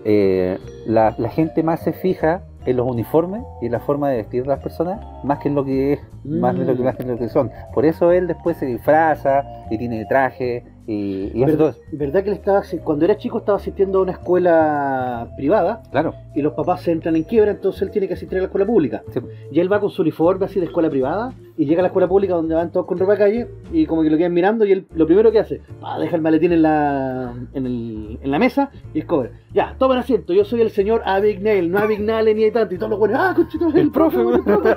eh, la, la gente más se fija en los uniformes y en la forma de vestir de las personas, más que en lo que es, mm. más de lo que, más que en lo que son. Por eso él después se disfraza y tiene traje y, y hace todo eso. ¿Verdad que él estaba, cuando era chico estaba asistiendo a una escuela privada? Claro. Y los papás se entran en quiebra, entonces él tiene que asistir a la escuela pública. Sí. Y él va con su uniforme así de escuela privada y llega a la escuela pública donde van todos con ropa calle y como que lo quedan mirando y él lo primero que hace, ah, deja el maletín en la en, el, en la mesa y es cobre. Ya, tomen asiento, yo soy el señor Abignale, no Abignale ni hay tanto. Y todos los buenos, ah, conchito, el profe, el profe.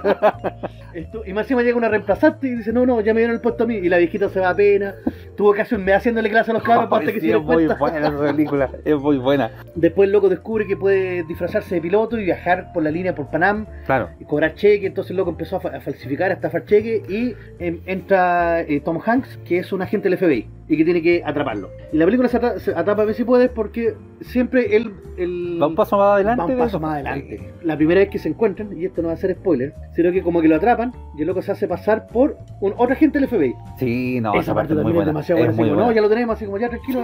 Esto, y más encima llega una reemplazante y dice, no, no, ya me dieron el puesto a mí. Y la viejita se va a pena, tuvo que hacer un mes haciéndole clase a los cabros. Oh, sí, que se es muy cuenta. Buena la película, es muy buena. Después el loco descubre que puede disfrazarse de piloto y viajar por la línea por Panam, claro. Y cobrar cheque, entonces el loco empezó a, fa a falsificar, a estafar cheque y eh, entra eh, Tom Hanks, que es un agente del F B I y que tiene que atraparlo. Y la película se, atra se atrapa a ver si puedes porque siempre él, él va un paso más adelante. Va un paso más adelante. La primera vez que se encuentran, y esto no va a ser spoiler, sino que como que lo atrapan y el loco se hace pasar por un otro agente del F B I. Sí, no, esa, esa parte, parte también muy buena. Es demasiado es buena, muy así, buena. No, ya lo tenemos, así como ya tranquilo.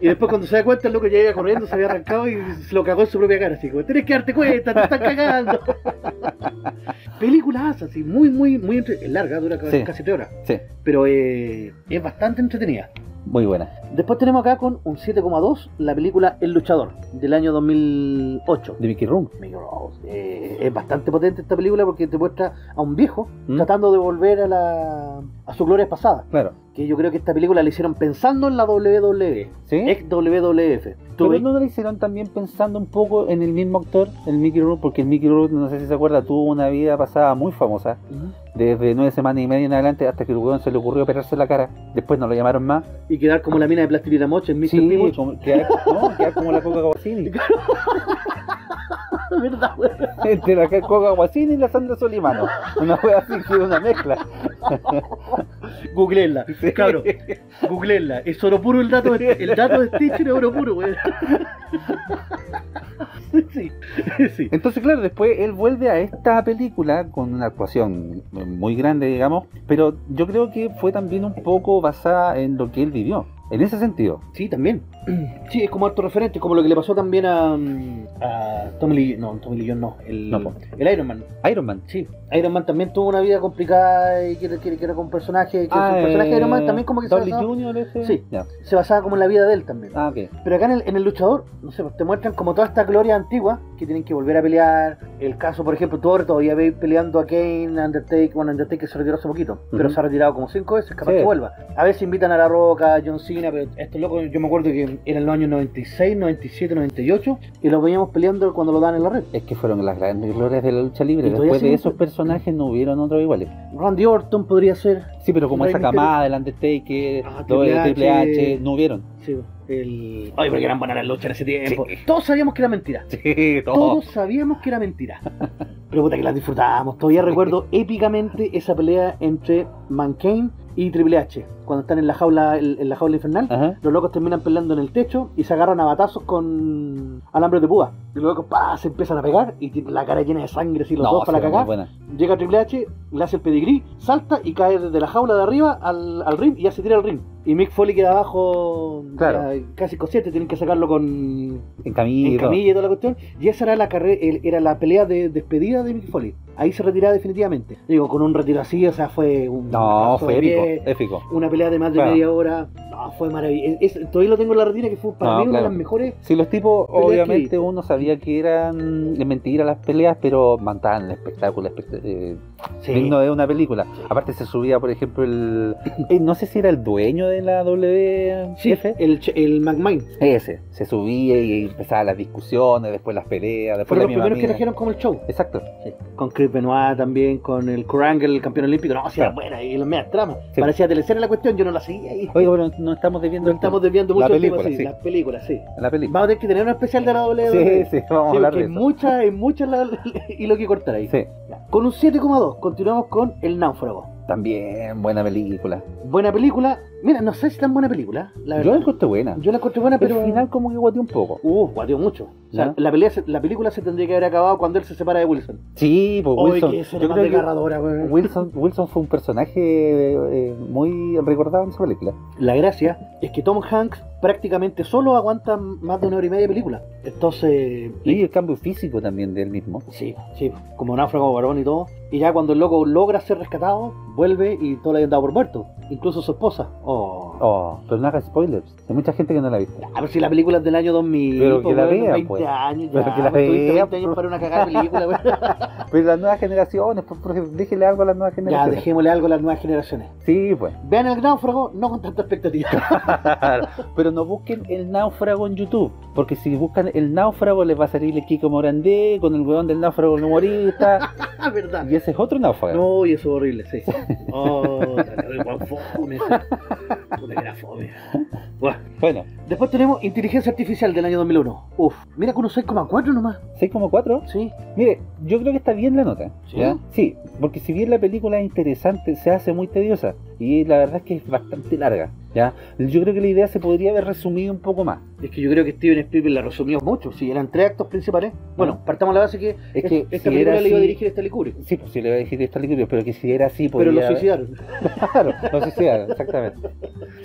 Y después cuando se da cuenta el loco ya iba corriendo, se había arrancado y se lo cagó en su propia cara, así como tenés que darte cuenta, te están cagando. Películas así, muy, muy, muy entre... es larga, dura sí, casi tres horas. Sí. Pero eh, es bastante entretenida. muy buena. Después tenemos acá con un siete coma dos la película El Luchador del año dos mil ocho de Mickey Rourke. Mickey Rourke eh, es bastante potente esta película porque te muestra a un viejo ¿Mm? tratando de volver a la a sus glorias pasadas. Claro. Que yo creo que esta película la hicieron pensando en la doble u doble u E, ¿sí? Ex doble u doble u F. Pero no la hicieron también pensando un poco en el mismo actor, el Mickey Rourke, porque el Mickey Rourke, no sé si se acuerda, tuvo una vida pasada muy famosa, uh-huh. desde nueve semanas y media en adelante hasta que el se le ocurrió operarse la cara, después no lo llamaron más. Y quedar como la mina de plastilina mocha en mister Sí, P como, quedar, no, quedar como la Coca Guasini. ¿Verdad, güey? Entre la Coca Guasini y la Sandra Solimano. Una wea así que era una mezcla. Googleenla, sí. Cabrón, googleenla. Es oro puro el dato, de, el dato de Stitcher es oro puro, güey. Sí, sí. Entonces, claro, después él vuelve a esta película con una actuación muy grande, digamos, pero yo creo que fue también un poco basada en lo que él vivió. En ese sentido. Sí, también. Sí, es como harto referente, como lo que le pasó también a, a Tommy Lee, no, Tommy Lee Jones no, el, no, el Iron Man. Iron Man, sí. Iron Man también tuvo una vida complicada y que, que, que era con un personaje, que ah, el personaje eh, de Iron Man también como que Dolly se basaba. Junior ese. Sí, yeah. se basaba como en la vida de él también. Ah, ok. Pero acá en el, en el Luchador, no sé, te muestran como toda esta gloria antigua que tienen que volver a pelear. El caso, por ejemplo, Thor todavía ve peleando a Kane, Undertaker, bueno, Undertaker se retiró hace poquito, uh-huh. pero se ha retirado como cinco veces, capaz sí. que vuelva. A veces invitan a La Roca, a John Cena. Pero estos locos, yo me acuerdo que eran los años noventa y seis, noventa y siete, noventa y ocho y los veíamos peleando cuando lo daban en la red. Es que fueron las grandes glorias de la lucha libre. Después de esos personajes no hubieron otros iguales. Randy Orton podría ser. Sí, pero como esa camada del Undertaker, el Triple H, no hubieron. Sí, el... Ay, porque eran buenas las luchas en ese tiempo. Sí. Todos sabíamos que era mentira. Sí, todos. Todos sabíamos que era mentira. Pero puta que las disfrutábamos. Todavía recuerdo épicamente esa pelea entre Mankind y Triple H, cuando están en la jaula en la jaula infernal. Ajá. Los locos terminan peleando en el techo y se agarran a batazos con alambres de púa. Y los locos pa, se empiezan a pegar y tienen la cara llena de sangre, así los no, dos para cagar. Llega Triple H, le hace el pedigrí, salta y cae desde la jaula de arriba al, al ring y ya se tira al ring. Y Mick Foley queda abajo, claro. ya, casi consciente, tienen que sacarlo con en camilla, en camilla y toda la cuestión. Y esa era la carrera, era la pelea de despedida de Mick Foley. Ahí se retiraba definitivamente. Digo, con un retiro así, o sea, fue un... No, fue épico, pie, épico. Una pelea de más de claro. media hora. No, fue maravilloso. Es, es, todavía lo tengo en la retina, que fue para no, mí claro. una de las mejores. Sí, los tipos, obviamente, que... uno sabía que eran mentiras las peleas, pero mantaban el espectáculo, espect... eh, sí. digno de una película. Sí. Aparte se subía, por ejemplo, el... Eh, no sé si era el dueño de la W F. Sí, el, el McMahon. Ese. Se subía y empezaban las discusiones, después las peleas, después pero la los primeros que trajeron como el show. Exacto. Sí. Con Benoit también, con el Krangle, el campeón olímpico. No, si claro. era buena, y las medias tramas. Sí. Parecía teleserie la cuestión, yo no la seguía ahí. Oye, bueno, no estamos desviando, no estamos desviando mucho la película, tema, sí. Sí. Las películas, sí. La película. Vamos a tener que tener un especial de la doble u doble u E. Sí, sí, vamos sí, a hablar de eso. Muchas, hay muchas la... y lo que cortar ahí. Sí. Con un siete coma dos continuamos con El Náufrago. También, buena película. Buena película. Mira, no sé si tan buena película, la verdad. Yo la encontré buena. Yo la encontré buena, pero, pero al final como que guateó un poco. Uh, guateó mucho. O sea, ¿no? la, pelea, la película se tendría que haber acabado cuando él se separa de Wilson. Sí, pues Wilson. Oye, que yo creo que Wilson, Wilson fue un personaje eh, muy recordado en esa película. La gracia es que Tom Hanks prácticamente solo aguanta más de una hora y media de película. Entonces... Y el cambio físico también de él mismo. Sí, sí. Como náufrago, varón y todo. Y ya cuando el loco logra ser rescatado, vuelve y todo lo hayan dado por muerto. Incluso su esposa. Oh. Oh, pero no hagas spoilers. Hay mucha gente que no la ha visto. Claro, si la película es del año dos mil. Pero que la vean, veinte pues. años ya. Pero que la vean. veinte años para una cagada de película. Pues. Pero las nuevas generaciones, por favor, déjenle algo a las nuevas generaciones. Ya, dejémosle algo a las nuevas generaciones. Sí, pues. Vean El Náufrago, no con tanta expectativa. Claro. Pero no busquen El Náufrago en YouTube. Porque si buscan El Náufrago, les va a salir el Kiko Morandé con el huevón del náufrago humorista. Verdad. Y ese es otro náufrago. No, y eso es horrible, sí. Oh, igual fome. Bueno, después tenemos Inteligencia Artificial del año dos mil uno. Uf, mira con un seis coma cuatro nomás. ¿seis coma cuatro? Sí. Mire, yo creo que está bien la nota. ¿Sí? ¿Ya? Sí, porque si bien la película es interesante, se hace muy tediosa. Y la verdad es que es bastante larga. ¿Ya? Yo creo que la idea se podría haber resumido un poco más. Es que yo creo que Steven Spielberg la resumió mucho. Si eran tres actos principales. Bueno, bueno partamos de la base que, es que esta si película le iba a dirigir a Stanley Kubrick. Sí, pues si le iba a dirigir a Stanley Kubrick, pero que si era así podía... Pero lo suicidaron. Claro, lo suicidaron, exactamente.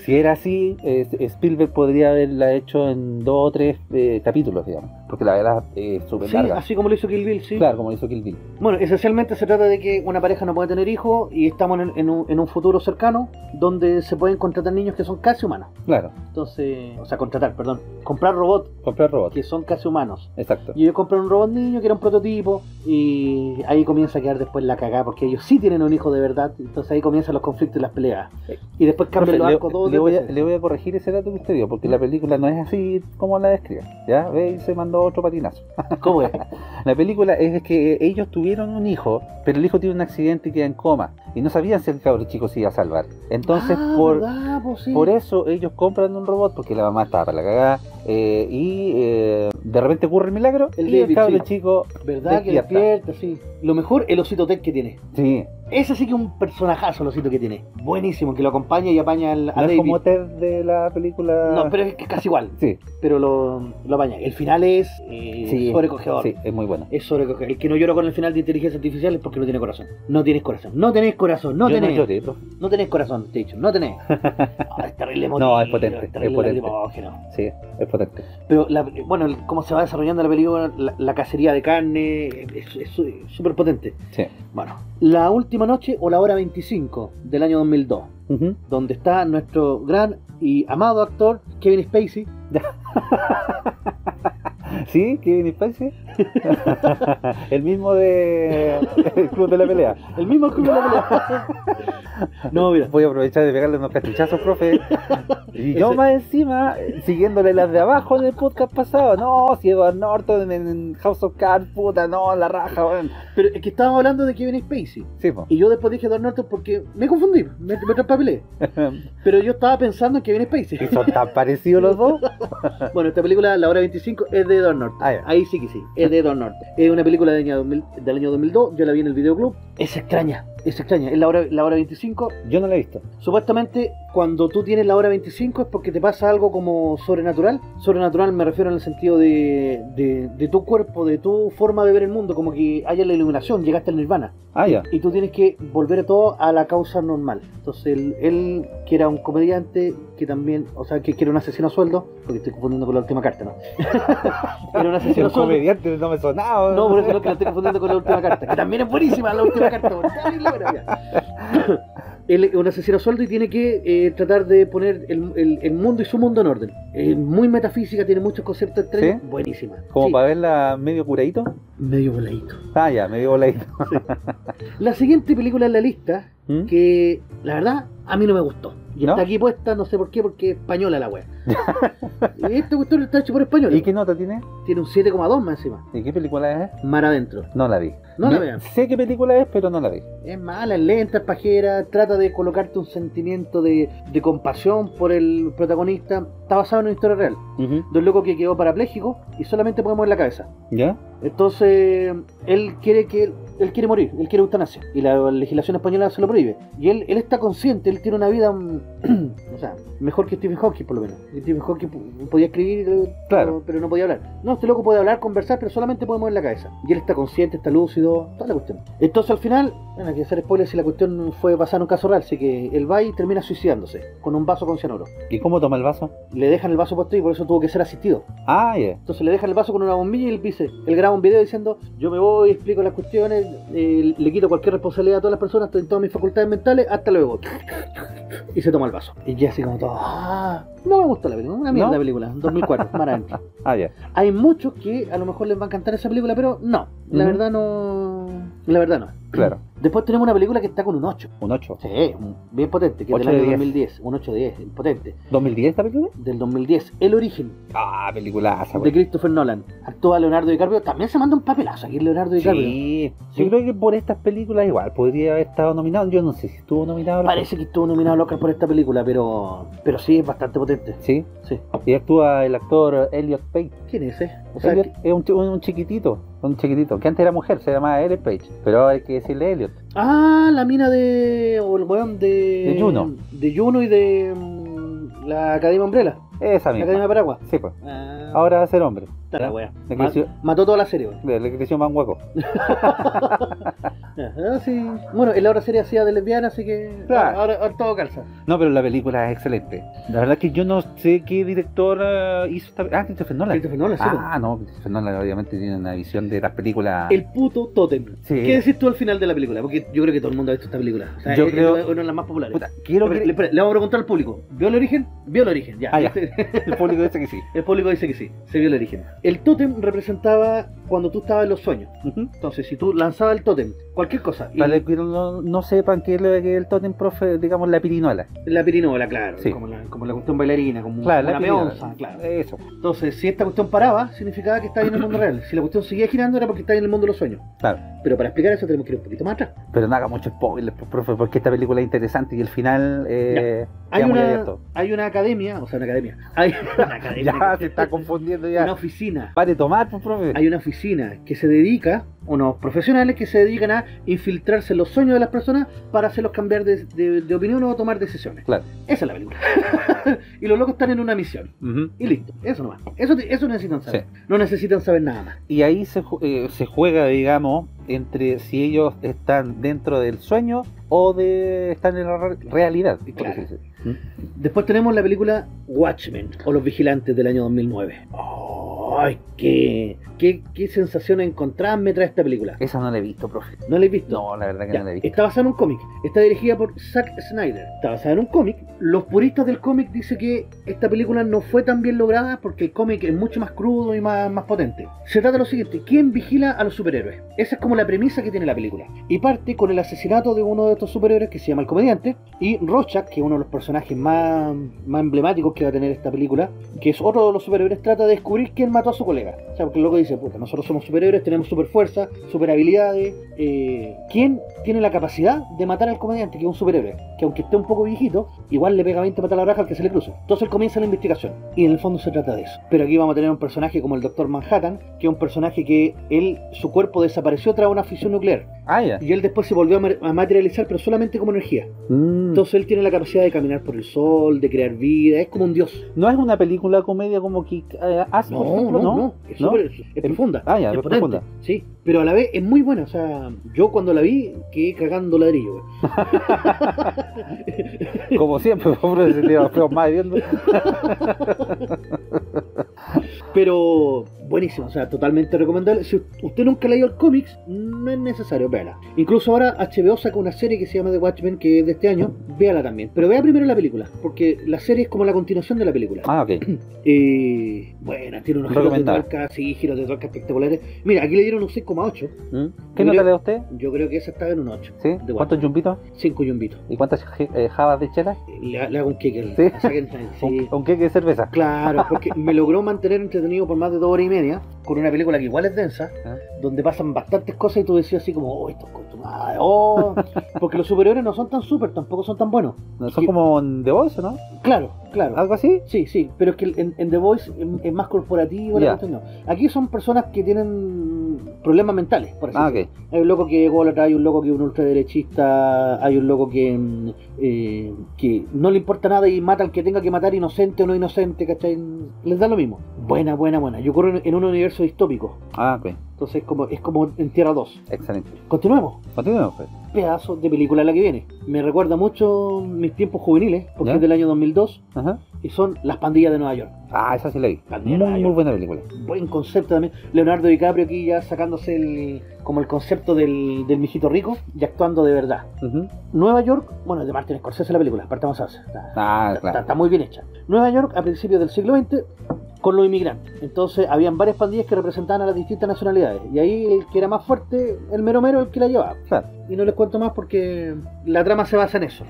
Si era así, eh, Spielberg podría haberla hecho en dos o tres eh, capítulos, digamos. Porque la verdad es eh, súper sí, larga. Así como lo hizo Kill Bill, sí. Claro, como lo hizo Kill Bill. Bueno, esencialmente se trata de que una pareja no puede tener hijos y estamos en, en, un, en un futuro cercano donde se pueden contratar niños que son casi humanos. Claro. Entonces, o sea, contratar, perdón. Comprar robots. Comprar robots. Que son casi humanos. Exacto. Y ellos compran un robot niño que era un prototipo. Y ahí comienza a quedar después la cagada. Porque ellos sí tienen un hijo de verdad. Entonces ahí comienzan los conflictos y las peleas. Y después cambian los arcos todos. Le voy, a, le voy a corregir ese dato que usted dio. Porque la película no es así como la describe. Ya, ve y se mandó otro patinazo. ¿Cómo es? La película es que ellos tuvieron un hijo. Pero el hijo tiene un accidente y queda en coma. Y no sabían si el cabrón chico se iba a salvar. Entonces ah, por, verdad, pues, sí. por eso ellos compran un robot. Porque la mamá estaba para la cagada. Eh, y eh, de repente ocurre el milagro. El y el cabrón sí. chico ¿Verdad despierta. que despierta? Sí. Lo mejor, el osito Ted que tiene. Sí. Ese sí que es un personajazo, el osito que tiene. Buenísimo, que lo acompaña y apaña al, a no David. Es como Ted de la película. No, pero es casi igual. Sí. Pero lo, lo apaña. El final es eh, sí. sobrecogedor. Sí, es muy bueno. Es sobrecogedor. El que no llora con el final de Inteligencia Artificial es porque no tiene corazón. No tienes corazón. No tenés corazón. No Yo tenés. No, lloré, no tenés corazón, te he dicho. No tenés. Oh, es terrible emotivo. No, es potente. Es, terrible, es potente. Lacrimógeno. Sí, es potente. Pero, la, bueno, cómo se va desarrollando la película, la, la cacería de carne, es súper potente. Sí. Bueno, La Última Noche o La Hora veinticinco del año dos mil dos, uh-huh. donde está nuestro gran y amado actor Kevin Spacey. Sí, Kevin Spacey. El mismo de el Club de la Pelea. El mismo Club de la Pelea. No, mira. Voy a aprovechar de pegarle unos castichazos, profe. Y yo Ese. más encima, siguiéndole las de abajo del podcast pasado. No, si Edward Norton en House of Cards, puta, no, la raja, weón. Pero es que estábamos hablando de Kevin Spacey. Sí, po. Y yo después dije Edward Norton porque me confundí, me, me traspapelé. Pero yo estaba pensando en Kevin Spacey. ¿Y son tan parecidos los dos? Bueno, esta película, La Hora veinticinco, es de Edward Norton. Ah, ahí sí que sí, es de Edward Norton. Es una película del año, dos mil, del año dos mil dos, yo la vi en el videoclub. Es extraña, es extraña. Es La Hora, La Hora veinticinco. Yo no la he visto. Supuestamente, cuando tú tienes La Hora veinticinco es porque te pasa algo como sobrenatural. Sobrenatural me refiero en el sentido de, de, de tu cuerpo, de tu forma de ver el mundo, como que haya la iluminación, llegaste al nirvana. Ah, ya. Y tú tienes que volver todo a la causa normal. Entonces, él, él que era un comediante, que también, o sea, que, que era un asesino a sueldo, porque estoy confundiendo con La Última Carta, ¿no? Era un asesino a sueldo. Comediante no me sonaba. No, por eso es lo que lo estoy confundiendo con La Última Carta, que también es buenísima La Última Carta. Él es un asesino a sueldo y tiene que eh, tratar de poner el, el, el mundo y su mundo en orden. Es muy metafísica, tiene muchos conceptos extraños. ¿Sí? Buenísima. ¿Como sí. para verla medio curadito? Medio voladito. Ah, ya, medio voladito. Sí. La siguiente película en la lista, ¿Mm? que la verdad a mí no me gustó. Y ¿No? está aquí puesta, no sé por qué, porque es española la wea. Este cuestión está hecho por español. ¿Y qué nota tiene? Tiene un siete coma dos más encima. ¿Y qué película es? Mar Adentro. No la vi. No la vean. Sé qué película es, pero no la vi. Es mala, es lenta, es pajera. Trata de colocarte un sentimiento de, de compasión por el protagonista. Está basado en una historia real. Uh-huh. De un loco que quedó parapléjico y solamente puede mover la cabeza. ¿Ya? Entonces, él quiere que... Él quiere morir, él quiere eutanasia y la legislación española se lo prohíbe. Y él, él está consciente, él tiene una vida o sea, mejor que Stephen Hawking por lo menos. Stephen Hawking podía escribir, claro. pero, pero no podía hablar. No, este loco puede hablar, conversar, pero solamente puede mover la cabeza. Y él está consciente, está lúcido, toda la cuestión. Entonces al final, bueno, hay que hacer spoilers si la cuestión fue basada en un caso real. Así que él va y termina suicidándose con un vaso con cianuro. ¿Y cómo toma el vaso? Le dejan el vaso puesto y por eso tuvo que ser asistido. Ah, yeah. Entonces le dejan el vaso con una bombilla y él dice, él graba un video diciendo, yo me voy, explico las cuestiones. Eh, le quito cualquier responsabilidad a todas las personas, en todas mis facultades mentales, hasta luego. Y se toma el vaso. Y ya así como todo. ¡Ah! No me gustó la película, una mierda ¿No? la película, dos mil cuatro, maravilla. Ah, ya. Yeah. Hay muchos que a lo mejor les va a encantar esa película, pero no, la uh-huh. verdad no. La verdad no. Claro. Después tenemos una película que está con un ocho. ¿Un ocho? Sí, bien potente, que es del año dos mil diez. Un ocho de diez, potente. ¿dos mil diez esta película? Del dos mil diez, El Origen. Ah, peliculaza. De Christopher Nolan. Actúa Leonardo DiCaprio, también se manda un papelazo aquí Leonardo DiCaprio. Sí. Sí. Yo creo que por estas películas igual, podría haber estado nominado, yo no sé si estuvo nominado. Parece que estuvo nominado al Oscar por esta película, pero pero sí, es bastante potente. Sí, sí. Y actúa el actor Elliot Page. ¿Quién es ese? O sea, Elliot, que... es un, un chiquitito. Un chiquitito, que antes era mujer, se llamaba Elliot Page, pero hay que decirle Elliot. Ah, la mina de... o el weón de... de Juno. De Juno y de... la Academia Umbrella. Esa misma. ¿La cadena de Paraguay? Sí, pues. Ah. Ahora va a ser hombre. Está la wea. Creció... Mató toda la serie, wea. Le creció más guaco. Sí. Bueno, en la otra serie hacía de lesbiana, así que claro. ahora, ahora todo calza. No, pero la película es excelente. La verdad es que yo no sé qué director hizo esta... Ah, Christopher Nolan. Christopher Nolan, sí. Ah, no, Christopher Nolan obviamente tiene una visión de las películas... El puto tótem. Sí. ¿Qué decís tú al final de la película? Porque yo creo que todo el mundo ha visto esta película. O sea, yo es, creo... es una de las más populares. Puta, quiero que... Le, le vamos a preguntar al público. ¿Vio el origen? Vio el origen, ya. Ah, ya. El público dice que sí. El público dice que sí. Se vio el origen. El tótem representaba cuando tú estabas en los sueños. Uh-huh. Entonces, si tú lanzabas el tótem, cualquier cosa. Para y... que no, no sepan qué es el tótem, profe, digamos la pirinola. La pirinola, claro. Sí. Como, la, como la cuestión bailarina, como claro, una peonza, claro. Eso. Entonces, si esta cuestión paraba, significaba que estabas en el mundo real. Si la cuestión seguía girando, era porque estabas en el mundo de los sueños. Claro. Pero para explicar eso tenemos que ir un poquito más atrás. Pero no haga mucho spoiler, profe, porque esta película es interesante y el final... Eh, hay, una, hay una academia, o sea, una academia. Hay una academia. Ya, se está confundiendo ya. Una oficina. Pare tomar, pues, profe. Hay una oficina que se dedica, unos profesionales que se dedican a infiltrarse en los sueños de las personas para hacerlos cambiar de, de, de opinión o tomar decisiones. Claro. Esa es la película. Y los locos están en una misión. Uh-huh. Y listo. Eso nomás. Eso, eso necesitan saber. Sí. No necesitan saber nada más. Y ahí se, eh, se juega, digamos, entre si ellos están dentro del sueño o de están en la realidad. Claro. ¿Mm? Después tenemos la película Watchmen o Los Vigilantes del año dos mil nueve. Oh, ¡ay, qué, qué, qué sensación encontrada me trae esta película! Esa no la he visto, profe. ¿No la he visto? No, la verdad que ya, no la he visto. Está basada en un cómic. Está dirigida por Zack Snyder. Está basada en un cómic. Los puristas del cómic dicen que esta película no fue tan bien lograda porque el cómic es mucho más crudo y más, más potente. Se trata de lo siguiente. ¿Quién vigila a los superhéroes? Esa es como la premisa que tiene la película. Y parte con el asesinato de uno de estos superhéroes que se llama El Comediante. Y Rorschach, que es uno de los personajes más, más emblemáticos que va a tener esta película, que es otro de los superhéroes, trata de descubrir quién mató a su colega. O sea, porque el loco dice, puta, nosotros somos superhéroes, tenemos super fuerza, super habilidades. Eh, ¿Quién tiene la capacidad de matar al comediante, que es un superhéroe? Que aunque esté un poco viejito, igual le pega veinte patas a la raja al que se le cruza. Entonces comienza la investigación. Y en el fondo se trata de eso. Pero aquí vamos a tener un personaje como el Doctor Manhattan, que es un personaje que él, su cuerpo desapareció tras una fisión nuclear. Ah, yeah. Y él después se volvió a materializar, pero solamente como energía. Mm. Entonces él tiene la capacidad de caminar por el sol, de crear vida, es como un dios. No es una película de comedia como que eh, hace, no, por ejemplo, no, no, no. Es, ¿no? Super, es, es, es profunda. Ah, ya, es potente, profunda. Sí, pero a la vez es muy buena. O sea, yo cuando la vi quedé cagando ladrillo. Como siempre, pobre, se le va a más viendo. Pero buenísimo, o sea, totalmente recomendable. Si usted nunca leyó el cómics, no es necesario, véala. Incluso ahora H B O saca una serie que se llama The Watchmen, que es de este año, véala también. Pero vea primero la película, porque la serie es como la continuación de la película. Ah, ok. eh, Bueno, tiene unos giros de tuerca, sí, giros de tuerca espectaculares. Mira, aquí le dieron un seis coma ocho. ¿Mm? ¿Qué nota le da usted? Yo creo que esa estaba en un ocho. ¿Sí? ¿Cuántos yumbitos? cinco yumbitos. ¿Y cuántas eh, jabas de chela? Le, le hago un queque. ¿Sí? Saquen, sí. ¿Un, un queque de cerveza? Claro, porque me logró mantener entretenido por más de dos horas y media con una película que igual es densa, ¿eh? Donde pasan bastantes cosas y tú decías así como, oh, esto es con tu madre, oh, porque los superiores no son tan super, tampoco son tan buenos. No, son que... como en The Voice, ¿no? Claro, claro. ¿Algo así? Sí, sí, pero es que en, en The Voice es más corporativo, yeah. La cuestión, no. Aquí son personas que tienen problemas mentales, por así ah, decirlo. Okay. Hay un loco que ególatra, hay un loco que es un ultraderechista, hay un loco que, eh, que no le importa nada y mata al que tenga que matar, inocente o no inocente, ¿cachai? Les da lo mismo. Buena, buena, buena. Yo corro en un universo distópico. Ah, ok. Entonces es como, es como en Tierra dos. Excelente. Continuemos. Continuemos, pues. Pedazo de película la que viene. Me recuerda mucho mis tiempos juveniles, porque ¿ya? Es del año dos mil dos. Ajá. Y son Las Pandillas de Nueva York. Ah, esa sí la vi. Pandillas muy, de Nueva York. Muy buena película. Buen concepto también. Leonardo DiCaprio aquí ya sacándose el, como el concepto del, del mijito rico y actuando de verdad. Uh-huh. Nueva York, bueno, es de Martin Scorsese la película, partamos a hacer. Está, ah, está, claro. Está, está muy bien hecha. Nueva York a principios del siglo veinte... con los inmigrantes. Entonces habían varias pandillas que representaban a las distintas nacionalidades y ahí el que era más fuerte, el mero mero, el que la llevaba. Claro. Y no les cuento más porque la trama se basa en eso.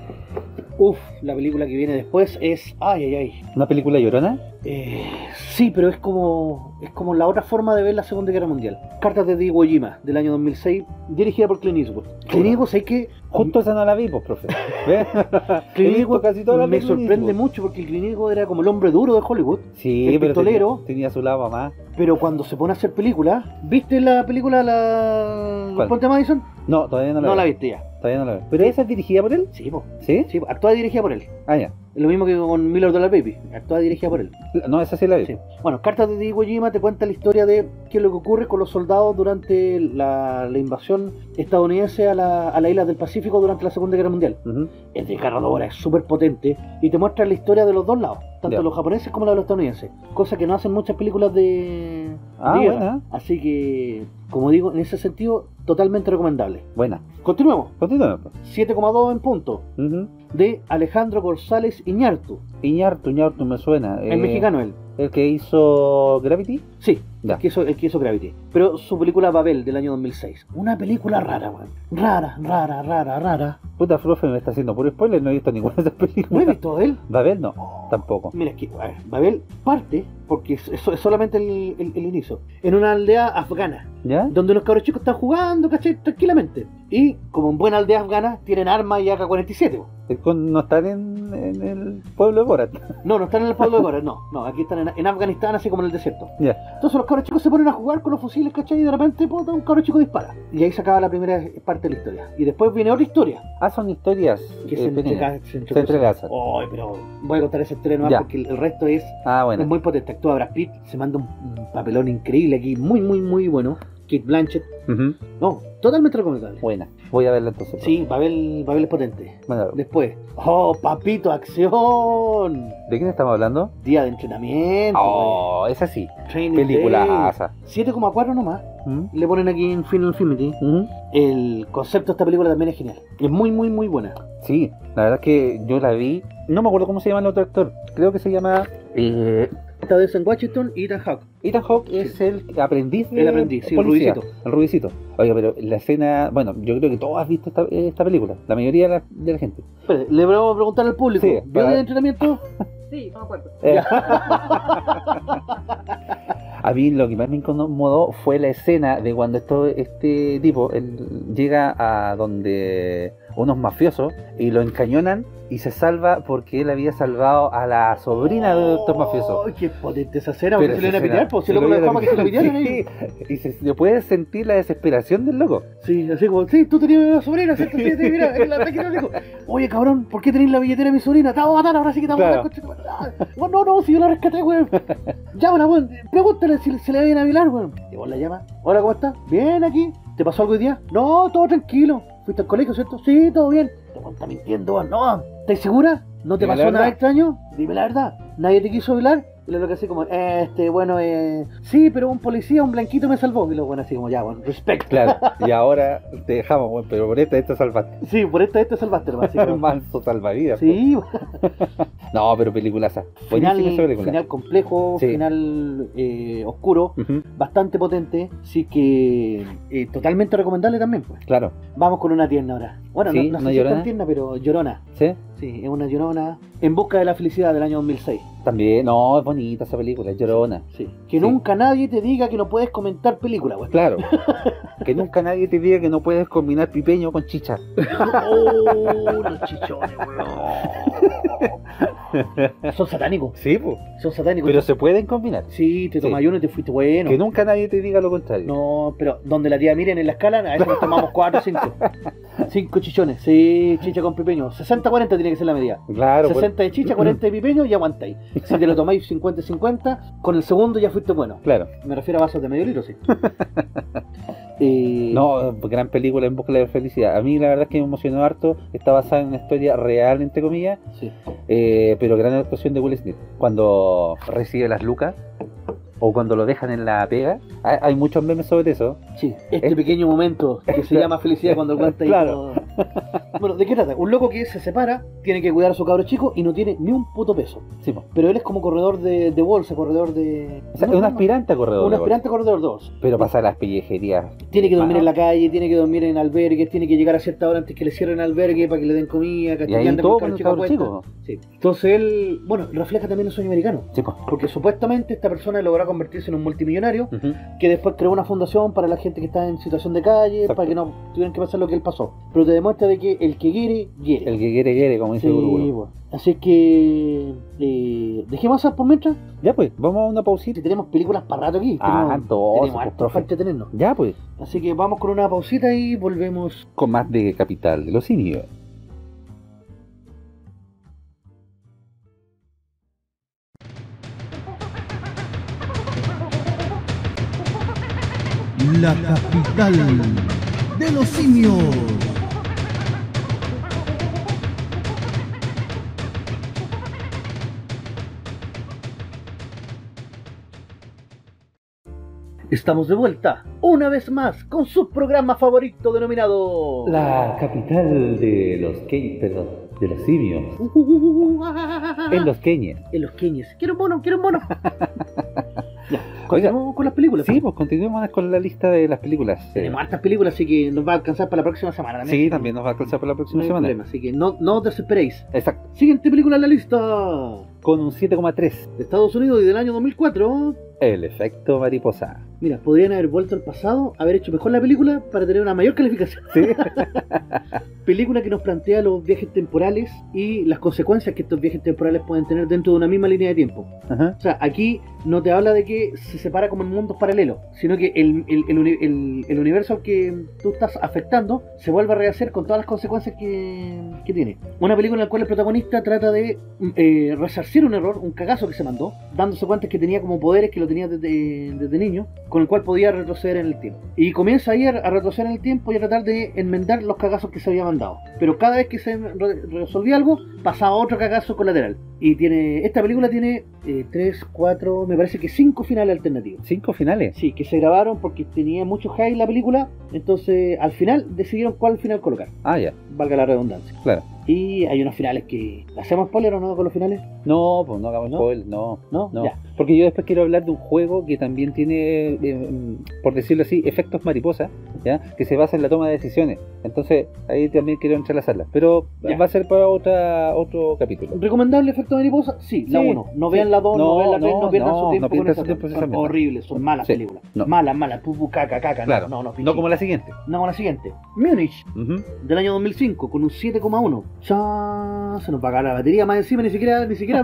Uf, la película que viene después es... Ay, ay, ay. ¿Una película llorona? Eh, sí, pero es como es como la otra forma de ver la Segunda Guerra Mundial. Cartas de Iwo Jima, del año dos mil seis, dirigida por Clint Eastwood. Clint Eastwood, sé que... Justo esa no la vi, pues, profe. Clint Eastwood casi toda la me sorprende mucho porque Clint Eastwood era como el hombre duro de Hollywood. Sí, el pero pistolero, tenía, tenía su lava más. Pero cuando se pone a hacer películas... ¿Viste la película La... ¿Cuál? Ponte Madison? No, todavía no la No vi. la viste ya. Todavía no la veo. ¿Pero esa es dirigida por él? Sí, po. ¿Sí? Sí, po. Actúa dirigida por él. Ah, ya. Lo mismo que con Million Dollar Baby. Actúa dirigida por él. No, esa sí la vi. Sí. Bueno, Cartas de Iwo Jima te cuenta la historia de qué es lo que ocurre con los soldados durante la, la invasión estadounidense a la, a la isla del Pacífico durante la Segunda Guerra Mundial. Uh-huh. Es desgarradora, es súper potente y te muestra la historia de los dos lados, tanto yeah. los japoneses como la de los estadounidenses, cosa que no hacen muchas películas de, ah, de guerra. Buena. Así que, como digo, en ese sentido, totalmente recomendable. Buena. Continuemos. Continuemos. siete coma dos en punto. Uh-huh. De Alejandro González Iñárritu. Iñárritu, Iñárritu me suena. El eh, mexicano él. ¿El que hizo Gravity? Sí, el que hizo, el que hizo Gravity. Pero su película Babel del año dos mil seis. Una película rara, weón. Rara, rara, rara, rara. Puta, Fluffy me está haciendo puro spoiler, no he visto ninguna de esas películas. ¿No he visto Babel? Babel no, oh, tampoco. Mira, es que, a ver, Babel parte, porque es, es, es solamente el, el, el inicio, en una aldea afgana. ¿Ya? Donde unos cabros chicos están jugando, ¿cachai? Tranquilamente. Y como en buena aldea afgana, tienen armas y A K cuarenta y siete, weón. No están en, en el pueblo de Borat. No, no están en el pueblo de Borat, no, no, aquí están en, en Afganistán, así como en el desierto. Yeah. Entonces los cabros chicos se ponen a jugar con los fusiles, ¿cachai? Y de repente pues, un cabro chico dispara. Y ahí se acaba la primera parte de la historia. Y después viene otra historia. Ah, son historias que eh, se, entrega, se, entrega, se entrelazan. Oh, pero voy a contar esa historia nomás yeah. porque el resto es, ah, bueno. es muy potente. Actúa Brad Pitt, se manda un papelón increíble aquí, muy, muy, muy bueno. Kate Blanchett. Uh-huh. No, totalmente recomendable. Buena, voy a verla entonces. Sí, Babel, Babel es potente. Bueno, después, oh, papito, acción. ¿De quién estamos hablando? Día de entrenamiento. Oh, esa sí. Película asa. siete coma cuatro nomás. ¿Mm? Le ponen aquí en Final Infinity. ¿Mm? El concepto de esta película también es genial. Es muy, muy, muy buena. Sí, la verdad es que yo la vi. No me acuerdo cómo se llama el otro actor. Creo que se llama... Eh... Esta vez en Washington, Ethan Hawke. Ethan Hawke sí. es el aprendiz de El aprendiz, sí, policía, el rubicito. El rubicito. Oiga, pero la escena... Bueno, yo creo que todos has visto esta, esta película. La mayoría de la, de la gente. Espera, le vamos a preguntar al público. Sí, ¿vio el entrenamiento? Sí, no me acuerdo. Eh. A mí lo que más me incomodó fue la escena de cuando esto, este tipo él llega a donde unos mafiosos y lo encañonan y se salva porque él había salvado a la sobrina oh, de estos mafiosos. ¡Qué potente esa escena! Porque se le iban a pitear, pues si loco lo dejaba que se lo pitearan ahí. Y se puede sentir la desesperación del loco. Sí, así como, sí, tú tenías una sobrina, ¿cierto? Sí, sí, mira, en la máquina dijo, oye cabrón, ¿por qué tenés la billetera de mi sobrina? Te vamos a matar, ahora sí que te vamos a matar. No, no, no, si yo la rescaté, weón. Llámala, weón, pregúntale si se le va bien a Vilar, weón. Y vos la llamas, hola, ¿cómo estás? Bien aquí, ¿te pasó algo hoy día? No, todo tranquilo. ¿Fuiste al colegio, cierto? Sí, todo bien. Te está mintiendo, no. ¿Estás segura? ¿No te pasó nada extraño? Dime la verdad. ¿Nadie te quiso violar? Y lo que así como, este, bueno, eh, sí, pero un policía, un blanquito me salvó. Y lo bueno, así como, ya, bueno, respect. Claro, y ahora te dejamos, bueno, pero por esta, esta salvaste. Sí, por esta, esta salvaste, hermano. Manso salvavidas. Sí. No, pero peliculaza. Final, película. Final complejo, sí. final eh, oscuro, uh-huh. bastante potente. Así que eh, totalmente recomendable también, pues. Claro. Vamos con una tierna ahora. Bueno, sí, no, no sé si es tan tierna, pero llorona. Sí. Sí, es una llorona. En busca de la felicidad del año dos mil seis. También, no, es bonita esa película, es llorona. Sí, sí. Que sí. nunca nadie te diga que no puedes comentar película, güey. Claro. Que nunca nadie te diga que no puedes combinar pipeño con chicha. Oh, los chichones, güey. Son satánicos. Sí, pues. Son satánicos. Pero se pueden combinar. Sí, te tomas sí. uno y te fuiste bueno. Que nunca nadie te diga lo contrario. No, pero donde la tía miren en la escala, a veces nos tomamos cuatro o cinco. Cinco chichones, sí, chicha con pipeño. sesenta cuarenta tiene que ser la medida. Claro. sesenta por... de chicha, cuarenta de pipeño y aguantáis. Si te lo tomáis cincuenta cincuenta, con el segundo ya fuiste bueno. Claro. Me refiero a vasos de medio litro, sí. eh... No, gran película En busca de la felicidad. A mí la verdad es que me emocionó harto. Está basada en una historia real, entre comillas. Sí. Eh, pero gran actuación de Will Smith. Cuando recibe las lucas. O cuando lo dejan en la pega. Hay muchos memes sobre eso. Sí, este es... pequeño momento que se llama felicidad cuando el guante claro. y... Bueno, ¿de qué trata? Un loco que se separa, tiene que cuidar a su cabro chico y no tiene ni un puto peso. Sí, pero él es como corredor de, de bolsa, corredor de... O sea, no, es un aspirante a corredor. Un aspirante a corredor dos. Pero pasa a las pellejerías. Tiene que dormir ah. en la calle, tiene que dormir en albergues, tiene que llegar a cierta hora antes que le cierren albergue para que le den comida. Y ahí todo con el cabro chico. Sí. Entonces él, bueno, refleja también el sueño americano. Sí, pues. Porque supuestamente esta persona logró convertirse en un multimillonario uh-huh. que después creó una fundación para la gente que está en situación de calle. Exacto. Para que no tuvieran que pasar lo que él pasó, pero te demuestra de que el que quiere, quiere. El que quiere, quiere, como dice Uruguay. Sí, bueno. Así que eh, dejemos esas por mientras. Ya pues, vamos a una pausita. Si tenemos películas para rato aquí. Ah, tenemos, todos, tenemos pues, harto parte de tenernos. Ya pues. Así que vamos con una pausita y volvemos con más de Kapital de los Simios. La capital de los simios. Estamos de vuelta, una vez más, con su programa favorito denominado La capital de los Queñes, perdón, de los simios. Uh, uh, uh, uh, ah, en los Queñes. En los Queñes. Quiero un mono, quiero un mono. Continuamos con las películas. Sí, pues continuemos con la lista de las películas. Tenemos hartas películas, así que nos va a alcanzar para la próxima semana, ¿no? Sí, también nos va a alcanzar para la próxima no semana. Problema, así que no, no os desesperéis. Exacto. Siguiente película en la lista. Con un siete coma tres. De Estados Unidos y del año dos mil cuatro. El efecto mariposa. Mira, podrían haber vuelto al pasado, haber hecho mejor la película para tener una mayor calificación. ¿Sí? Película que nos plantea los viajes temporales y las consecuencias que estos viajes temporales pueden tener dentro de una misma línea de tiempo. Ajá. O sea, aquí no te habla de que se separa como en mundos paralelos, sino que el, el, el, el, el universo al que tú estás afectando se vuelve a rehacer con todas las consecuencias que, que tiene. Una película en la cual el protagonista trata de eh, resarcir un error, un cagazo que se mandó, dándose cuenta que tenía como poderes que lo tenía desde, desde niño, con el cual podía retroceder en el tiempo. Y comienza ahí a retroceder en el tiempo y a tratar de enmendar los cagazos que se había mandado. Pero cada vez que se re resolvía algo, pasaba otro cagazo colateral. Y tiene, esta película tiene eh, tres, cuatro, me parece que cinco finales alternativos. ¿Cinco finales? Sí, que se grabaron porque tenía mucho hype la película. Entonces al final decidieron cuál final colocar. Ah, ya. Valga la redundancia. Claro. Y hay unos finales que... ¿Hacemos spoiler o no con los finales? No, pues no hagamos ¿No? spoiler, no. ¿No? no. Ya. Porque yo después quiero hablar de un juego que también tiene, eh, por decirlo así, efectos mariposa, ¿ya? Que se basa en la toma de decisiones. Entonces, ahí también quiero entrelazarla. Pero ya. Va a ser para otra otro capítulo. ¿Recomendable efecto mariposa? Sí, sí. La uno. No vean sí. la dos, no, no vean la tres, no, no pierdan no, su tiempo. No pierdan su tiempo. Son horribles, son malas sí. películas. No. Malas, malas, pupu, caca, caca. Claro. No, no, no, no como la siguiente. No como la siguiente. Múnich, uh-huh. del año dos mil cinco, con un siete coma uno. Ya se nos va a caer la batería más encima, ni siquiera, ni siquiera,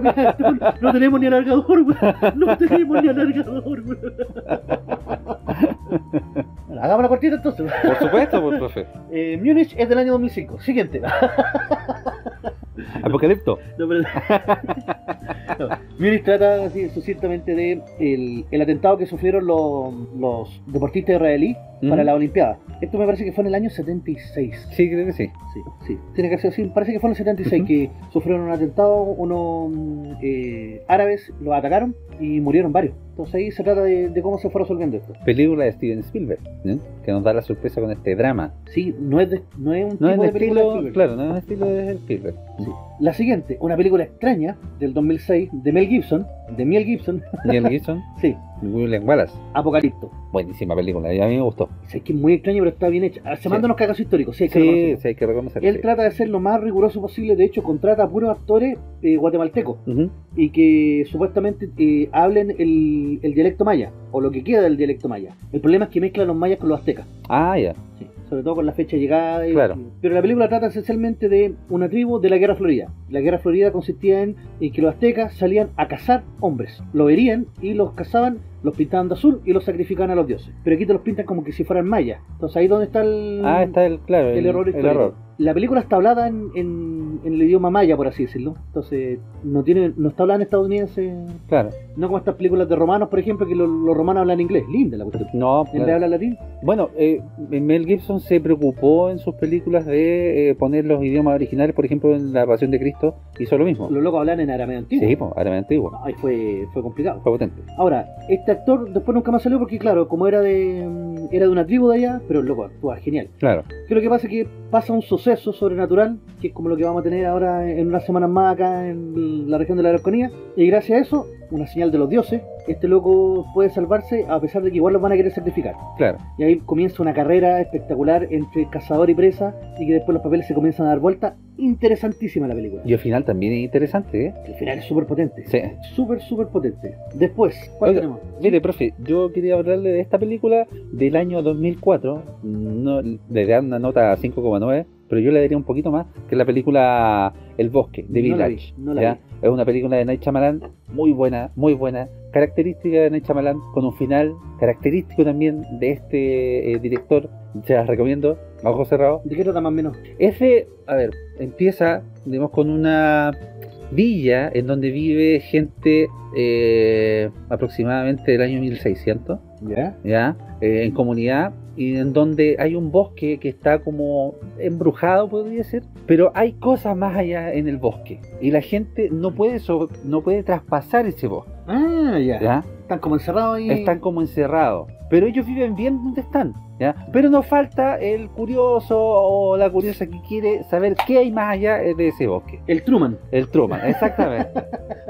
no tenemos ni alargador, güey. No tenemos ni alargador, güey. Bueno, hagamos la cortita entonces. Por supuesto, por profe. Eh, Múnich es del año dos mil cinco. Siguiente. Apocalipto. No, pero... no. Múnich trata así sucintamente de el, el atentado que sufrieron los, los deportistas israelíes mm. para la Olimpiada. Esto me parece que fue en el año setenta y seis. Sí, creo que sí. Sí, sí. Tiene que ser, sí, parece que fue en el setenta y seis uh-huh. que sufrieron un atentado, unos eh, árabes los atacaron y murieron varios. Entonces ahí se trata de, de cómo se fue resolviendo esto. Película de Steven Spielberg, ¿eh? Que nos da la sorpresa con este drama. Sí, no es, de, no es un no tipo es de, de película estilo, de claro, no es un estilo de Spielberg. Sí. La siguiente, una película extraña del dos mil seis de Mel Gibson, de Mel Gibson. Mel Gibson. Sí. William Wallace. Apocalipto. Buenísima película, a mí me gustó. Es que es muy extraña, pero está bien hecha. Se sí. manda unos cagazos históricos, sí, hay que sí, reconocerlo. Sí, hay que reconocerlo. Él sí. trata de ser lo más riguroso posible, de hecho contrata a puros actores eh, guatemaltecos uh-huh. y que supuestamente eh, hablen el, el dialecto maya, o lo que queda del dialecto maya. El problema es que mezclan los mayas con los aztecas. Ah, ya. Sí. Sobre todo con la fecha de llegada. Y, claro. Pero la película trata esencialmente de una tribu de la Guerra Florida. La Guerra Florida consistía en, en que los aztecas salían a cazar hombres. Lo herían y los cazaban, los pintaban de azul y los sacrificaban a los dioses. Pero aquí te los pintan como que si fueran mayas. Entonces ahí donde está el, ah, está el, claro, el, el error histórico. El error. La película está hablada en, en, en el idioma maya, por así decirlo. Entonces, no tiene no está hablada en estadounidense. Claro. No como estas películas de romanos, por ejemplo, que los, los romanos hablan inglés. Linda la cuestión. No, claro. ¿Él habla latín? Bueno, eh, Mel Gibson se preocupó en sus películas de eh, poner los idiomas originales. Por ejemplo, en La Pasión de Cristo hizo lo mismo. Los locos hablan en arameo antiguo. Sí, pues, arameo antiguo. No, ahí fue, fue complicado. Fue potente. Ahora, este actor después nunca más salió porque, claro, como era de, era de una tribu de allá, pero loco, actúa genial. Claro. Creo que pasa que pasa un suceso sobrenatural, que es como lo que vamos a tener ahora en unas semanas más acá en la región de la Araucanía, y gracias a eso, una señal de los dioses, este loco puede salvarse a pesar de que igual los van a querer sacrificar. Claro. Y ahí comienza una carrera espectacular entre cazador y presa, y que después los papeles se comienzan a dar vuelta. Interesantísima la película. Y el final también es interesante, ¿eh? El final es súper potente. Sí. Súper, súper potente. Después, ¿cuál Oiga, tenemos? Mire, profe, yo quería hablarle de esta película del año dos mil cuatro. No, le dan una nota cinco coma nueve. pero yo le daría un poquito más, que es la película El Bosque, de Village. No la vi, no la vi. Es una película de Night Shyamalan, muy buena, muy buena, característica de Night Shyamalan, con un final característico también de este eh, director. Se las recomiendo, a ojos cerrados. ¿De qué trata más o menos? Ese, a ver, empieza, digamos, con una villa en donde vive gente eh, aproximadamente del año mil seiscientos, ¿ya? ¿Ya? Eh, en comunidad, y en donde hay un bosque que está como embrujado, podría ser, pero hay cosas más allá en el bosque y la gente no puede sobre, no puede traspasar ese bosque. Ah, ya. ¿Ya? Están como encerrados ahí. Están como encerrados, pero ellos viven bien donde están, ¿ya? Pero no falta el curioso o la curiosa que quiere saber qué hay más allá de ese bosque. El Truman. El Truman, exactamente.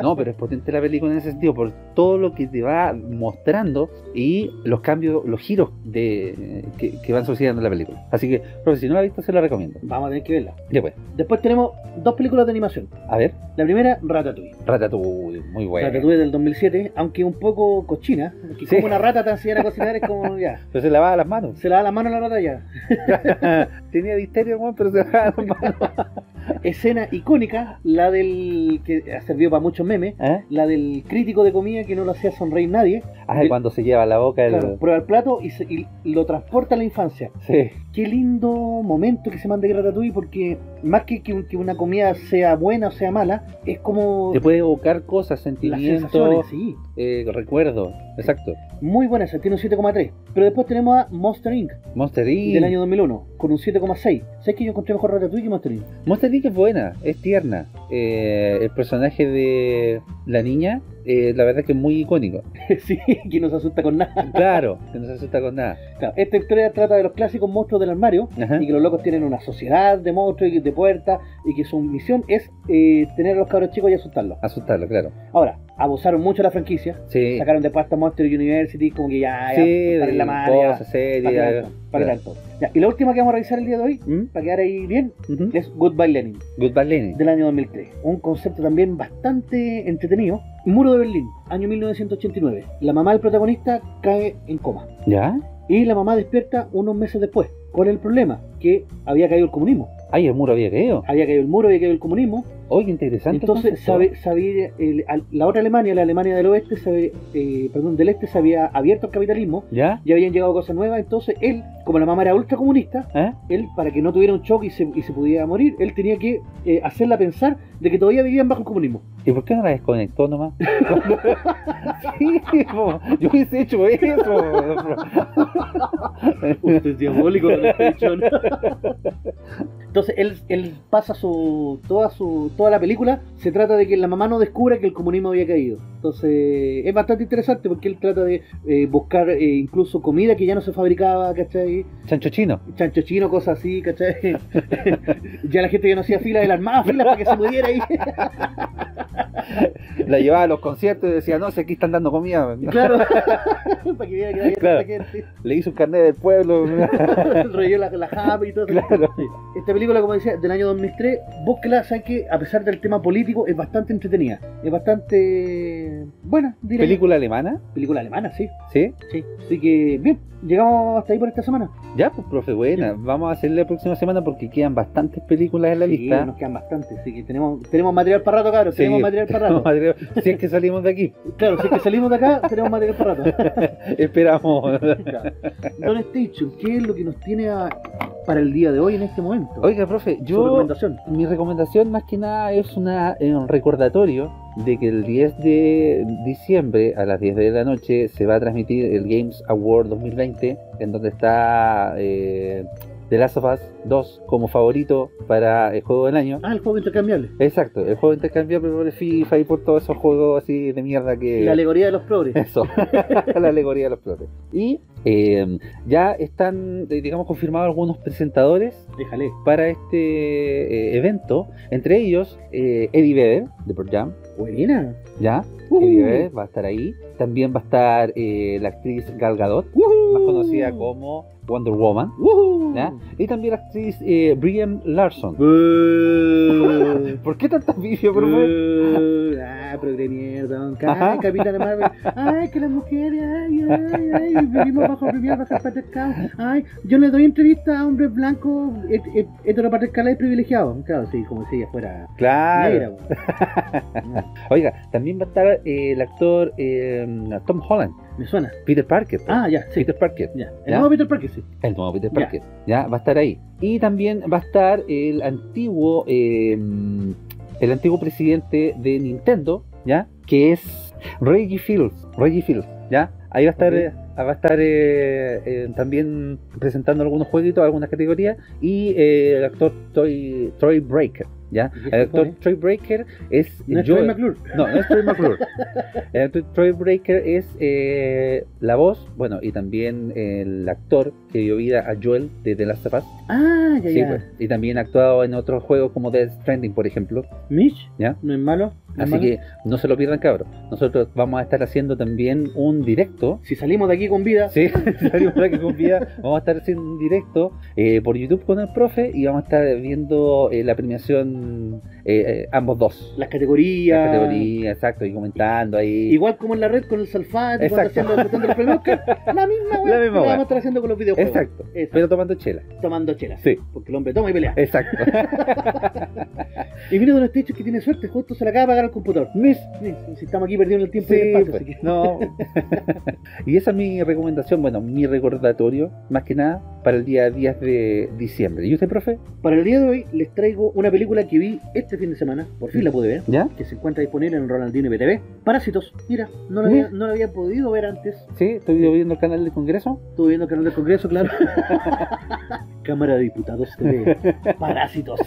No, pero es potente la película en ese sentido, por todo lo que te va mostrando y los cambios, los giros de que, que van sucediendo en la película. Así que, profe, si no la has visto, se la recomiendo. Vamos a tener que verla. Después. Después tenemos dos películas de animación. A ver. La primera, Ratatouille. Ratatouille, muy buena. Ratatouille del dos mil siete, aunque un poco cochina. Sí. Como una rata tan sencilla a cocinar es como ya. Pero se lavaba las manos. Se lavaba las manos la rata ya. Tenía disterio, pero se lavaba las manos. Escena icónica, la del que ha servido para muchos memes, ¿eh? La del crítico de comida que no lo hacía sonreír nadie. Ah, el, cuando se lleva la boca el... Claro, prueba el plato y, se, y lo transporta a la infancia. Sí. Qué lindo momento que se manda a Ratatouille, porque más que, que, que una comida sea buena o sea mala, es como... Te puede evocar cosas, sentimientos, sí. eh, recuerdos, exacto. Muy buena esa, tiene un siete coma tres. Pero después tenemos a Monster Incorporated. Monster Incorporated. Del año dos mil uno, con un siete coma seis. ¿Sabes que yo encontré mejor Ratatouille que Monster Incorporated? Monster Incorporated es buena, es tierna. Eh, el personaje de la niña, eh, la verdad es que es muy icónico. Sí, que no se asusta con nada. Claro, que no se asusta con nada. Claro, esta historia trata de los clásicos monstruos del armario. Ajá. Y que los locos tienen una sociedad de monstruos y de puertas, y que su misión es eh, tener a los cabros chicos y asustarlos. Asustarlos, claro. Ahora, abusaron mucho de la franquicia. Sí. Sacaron de pasta Monster University, como que ya, ya, sí, para la madre, cosa seria, para el actor. Ya, y la última que vamos a revisar el día de hoy, ¿Mm? para quedar ahí bien, uh-huh, es Goodbye Lenin. Goodbye Lenin. Del año dos mil tres. Un concepto también bastante entretenido. Muro de Berlín, año mil novecientos ochenta y nueve. La mamá del protagonista cae en coma. ¿Ya? Y la mamá despierta unos meses después. ¿Cuál es el problema? Que había caído el comunismo. Ay, el muro había caído. Había caído el muro, había caído el comunismo. Oye, qué interesante. Entonces, sabe, sabe, el, la otra Alemania, la Alemania del oeste, sabe, eh, perdón, del este, se había abierto al capitalismo. Ya. Ya habían llegado cosas nuevas. Entonces, él, como la mamá era ultracomunista, ¿eh? él, para que no tuviera un choque y se, y se pudiera morir, él tenía que eh, hacerla pensar de que todavía vivían bajo el comunismo. ¿Y por qué no la desconectó nomás? Sí, po, yo hubiese hecho eso. Usted es diabólico. Entonces él, él pasa su toda su toda la película, se trata de que la mamá no descubra que el comunismo había caído. Entonces es bastante interesante porque él trata de eh, buscar eh, incluso comida que ya no se fabricaba, ¿cachai? Chancho chino. Chancho chino, cosas así, ¿cachai? Ya la gente ya no hacía fila, de las más filas para que se pudiera ir. La llevaba a los conciertos y decía, no sé, aquí están dando comida. Claro, para que viera que había claro. tanta gente. Le hizo un carnet del pueblo. Reyó la, la japa y todo. Claro. Esta película, como decía, del año dos mil tres, búsquela, ¿sabes qué? A pesar del tema político, es bastante entretenida. Es bastante buena, diré. ¿Película alemana? Película alemana, sí. ¿Sí? Sí. Así que, bien, llegamos hasta ahí por esta semana. Ya, pues, profe, buena. Sí. Vamos a hacer la próxima semana porque quedan bastantes películas en la sí, lista. Sí, nos quedan bastantes, así que tenemos, tenemos material para rato, cabros. Sí. Tenemos material para rato. Material, si es que salimos de aquí. Claro, si es que salimos de acá, tenemos material para rato. Esperamos. Claro. Don Station, ¿qué es lo que nos tiene a, para el día de hoy en este momento? Oiga, profe, yo... Recomendación. Mi recomendación más que nada es una, un recordatorio de que el diez de diciembre a las diez de la noche se va a transmitir el Games Award dos mil veinte, en donde está eh, The Last of Us dos como favorito para el juego del año. Ah, el juego intercambiable. Exacto, el juego intercambiable por el FIFA y por todos esos juegos así de mierda que... La alegoría de los progres. Eso, la alegoría de los progres. Y eh, ya están, digamos, confirmados algunos presentadores. Déjale. Para este eh, evento. Entre ellos, eh, Eddie Vedder, de Pearl Jam. Buena. Ya, uh-huh. Eddie Vedder va a estar ahí. También va a estar eh, la actriz Gal Gadot, uh-huh, más conocida como Wonder Woman. Uh-huh. ¿Ya? Y también la actriz eh, Brie Larson. Uh-huh. ¿Por qué tanta bifia, por favor? Uh-huh. DiCaprio, de mierda, Don Capitán, Capitán de Marvel, ay, que las mujeres, ay, ay, ay, vivimos bajo privilegio, bajo el patriarcado, ay, yo le doy entrevista a hombres blancos, et, et, heteropatriarcales privilegiados, claro, sí, como si ella fuera claro. negra. Bueno. Oiga, también va a estar eh, el actor eh, Tom Holland. Me suena. Peter Parker. Pues. Ah, ya, sí. Peter Parker. Ya. El ¿Ya? nuevo Peter Parker, sí. El nuevo Peter Parker. Ya. ya, va a estar ahí. Y también va a estar el antiguo, eh, el antiguo presidente de Nintendo, ¿ya? Que es Reggie Fields. Reggie Fields, ¿ya? Ahí va a estar... Okay. Eh, va a estar eh, eh, también presentando algunos jueguitos, algunas categorías, y eh, el actor Troy, Troy Breaker, ¿ya? El actor pone? Troy Breaker es... No es Troy McClure. No, no es Troy McClure. El actor Troy Breaker es eh, la voz, bueno, y también el actor que dio vida a Joel de The Last of Us. Ah, ya, sí, ya. Pues, y también ha actuado en otros juegos como Death Stranding, por ejemplo. ¿Mitch? ¿Ya? ¿No es malo? ¿No Así es malo? Que no se lo pierdan, cabros. Nosotros vamos a estar haciendo también un directo. Si salimos de aquí con vida. Sí, si salimos de aquí con vida. Vamos a estar haciendo un directo eh, por YouTube con el profe y vamos a estar viendo eh, la premiación eh, eh, ambos dos. Las categorías. Las categorías, exacto. Y comentando ahí. Igual como en la red con el Salfate. Exacto. Cuando haciendo, los premios, la misma web. La misma web. Vamos a estar haciendo con los videojuegos. Exacto. Exacto. Pero tomando chela. Tomando chela. Sí. Porque el hombre toma y pelea. Exacto. Y mira de los techos que tiene suerte, justo se le acaba de pagar al computador. Mis, mis, si estamos aquí perdiendo el tiempo sí, y el espacio, pues, así que... No. Y esa es mi recomendación, bueno, mi recordatorio, más que nada, para el día diez de diciembre. ¿Y usted, profe? Para el día de hoy les traigo una película que vi este fin de semana, por fin la pude ver, ¿ya? Que se encuentra disponible en Rolandino I P T V. Parásitos, mira, no la había, no la había podido ver antes. Sí, estoy sí. viendo el canal del Congreso. Estuve viendo el canal del Congreso, claro. Cámara de Diputados de Parásitos.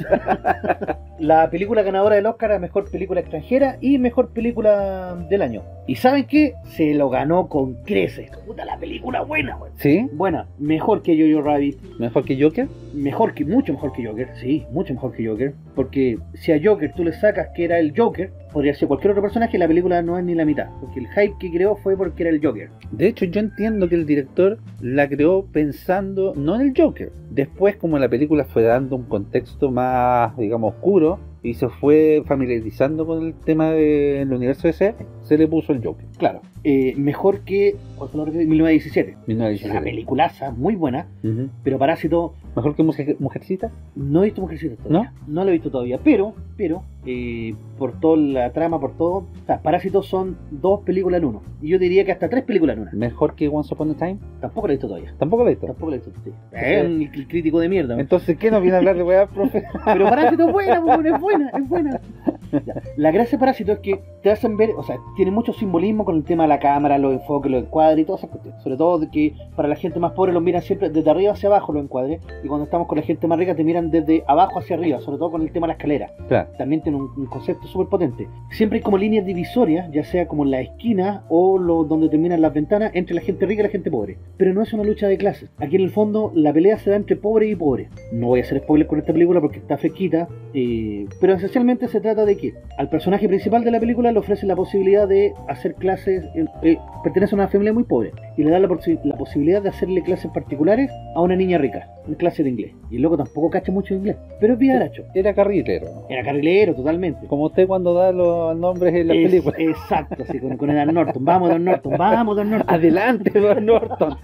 La película ganadora del Oscar a Mejor Película Extranjera y Mejor Película del Año. ¿Y saben qué? Se lo ganó con creces. Puta, la película buena, güey. ¿Sí? Buena, mejor que Yo-Yo Rabbit. ¿Mejor que Joker? Mejor que, mucho mejor que Joker, sí, mucho mejor que Joker. Porque si a Joker tú le sacas que era el Joker, podría ser cualquier otro personaje, la película no es ni la mitad. Porque el hype que creó fue porque era el Joker. De hecho, yo entiendo que el director la creó pensando no en el Joker. Después, como la película fue dando un contexto más, digamos, oscuro, y se fue familiarizando con el tema del universo D C, se le puso el Joker. Claro. Eh, mejor que mil novecientos diecisiete. mil novecientos diecisiete. Una peliculaza muy buena, uh-huh. pero Parásito... ¿Mejor que mujer, Mujercita? No he visto Mujercita todavía. ¿No? No lo he visto todavía, pero, pero eh, por toda la trama, por todo... O sea, Parásitos son dos películas en uno. Y yo diría que hasta tres películas en una. ¿Mejor que Once Upon a Time? Tampoco la he visto todavía. ¿Tampoco la he visto? Tampoco la he visto, sí. Es un crítico de mierda. ¿No? Entonces, ¿qué nos viene a hablar de weá, profe? Pero Parásito es buena, es buena, es buena. Ya. La gracia de Parásito es que te hacen ver, o sea, tiene mucho simbolismo con el tema de la cámara, los enfoques, los encuadres y todas esas cuestiones. Sobre todo de que para la gente más pobre los miran siempre desde arriba hacia abajo los encuadres, y cuando estamos con la gente más rica te miran desde abajo hacia arriba, sobre todo con el tema de la escalera. Claro. También tiene un, un concepto súper potente. Siempre hay como líneas divisorias, ya sea como en la esquina o lo, donde terminan las ventanas, entre la gente rica y la gente pobre. Pero no es una lucha de clases. Aquí en el fondo la pelea se da entre pobre y pobre. No voy a hacer spoilers con esta película porque está fresquita, eh, pero esencialmente se trata de que al personaje principal de la película le ofrecen la posibilidad de hacer clases, eh, eh, pertenece a una familia muy pobre, y le dan la, posi la posibilidad de hacerle clases particulares a una niña rica, en clase de inglés. Y el loco tampoco cacha mucho de inglés, pero es villaracho. Era carrilero. Era carrilero, totalmente. Como usted cuando da los nombres en la es, película. Exacto, sí, con, con el Dan Norton. Vamos, Don Norton, vamos, Don Norton. Adelante, Don Norton.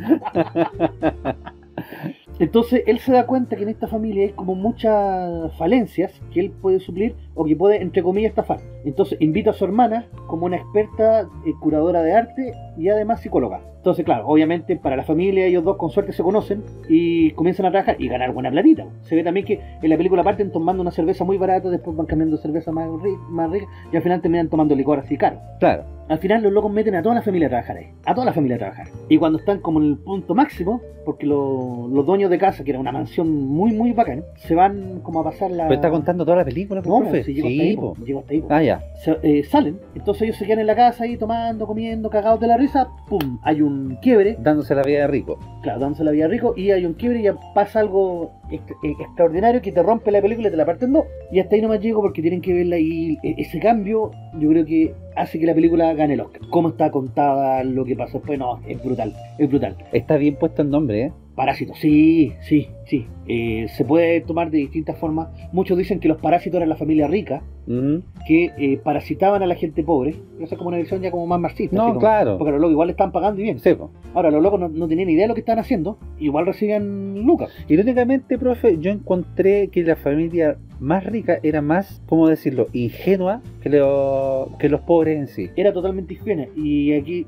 Entonces él se da cuenta que en esta familia hay como muchas falencias que él puede suplir o que puede, entre comillas, estafar. Entonces invita a su hermana como una experta eh, curadora de arte y además psicóloga. Entonces, claro, obviamente para la familia ellos dos con suerte se conocen y comienzan a trabajar y ganar buena platita. Se ve también que en la película parten tomando una cerveza muy barata, después van cambiando cerveza más rica, más rica y al final terminan tomando licor así caro. Claro. Al final los locos meten a toda la familia a trabajar ahí. A toda la familia a trabajar. Y cuando están como en el punto máximo, porque lo, los dueños de casa, que era una mansión muy muy bacán, se van como a pasar la... ¿Pero está contando toda la película, por no, profe? Sí, llego sí, hasta ahí, po. Po. Llego hasta ahí, po. Ah, ya. Se, eh, salen, entonces ellos se quedan en la casa ahí tomando, comiendo, cagados de la risa. Pum, hay un quiebre. Dándose la vida de rico. Claro, dándose la vida de rico. Y hay un quiebre y ya pasa algo ext extraordinario que te rompe la película y te la parten dos. Y hasta ahí nomás llego porque tienen que verla. Y ese cambio yo creo que hace que la película gane el Oscar. Cómo está contada, lo que pasó, pues no, es brutal, es brutal. Está bien puesto el nombre, ¿eh? parásitos, sí, sí, sí. Eh, se puede tomar de distintas formas. Muchos dicen que los parásitos eran la familia rica, mm. que eh, parasitaban a la gente pobre. Eso es como una visión ya como más marxista. No, como, claro. Porque los locos igual estaban pagando y bien. Sí, pues. Ahora, los locos no, no tenían idea de lo que estaban haciendo, igual recibían lucas. Irónicamente, profe, yo encontré que la familia más rica era más, ¿cómo decirlo?, ingenua que, lo, que los pobres en sí. Era totalmente ingenua. Y aquí,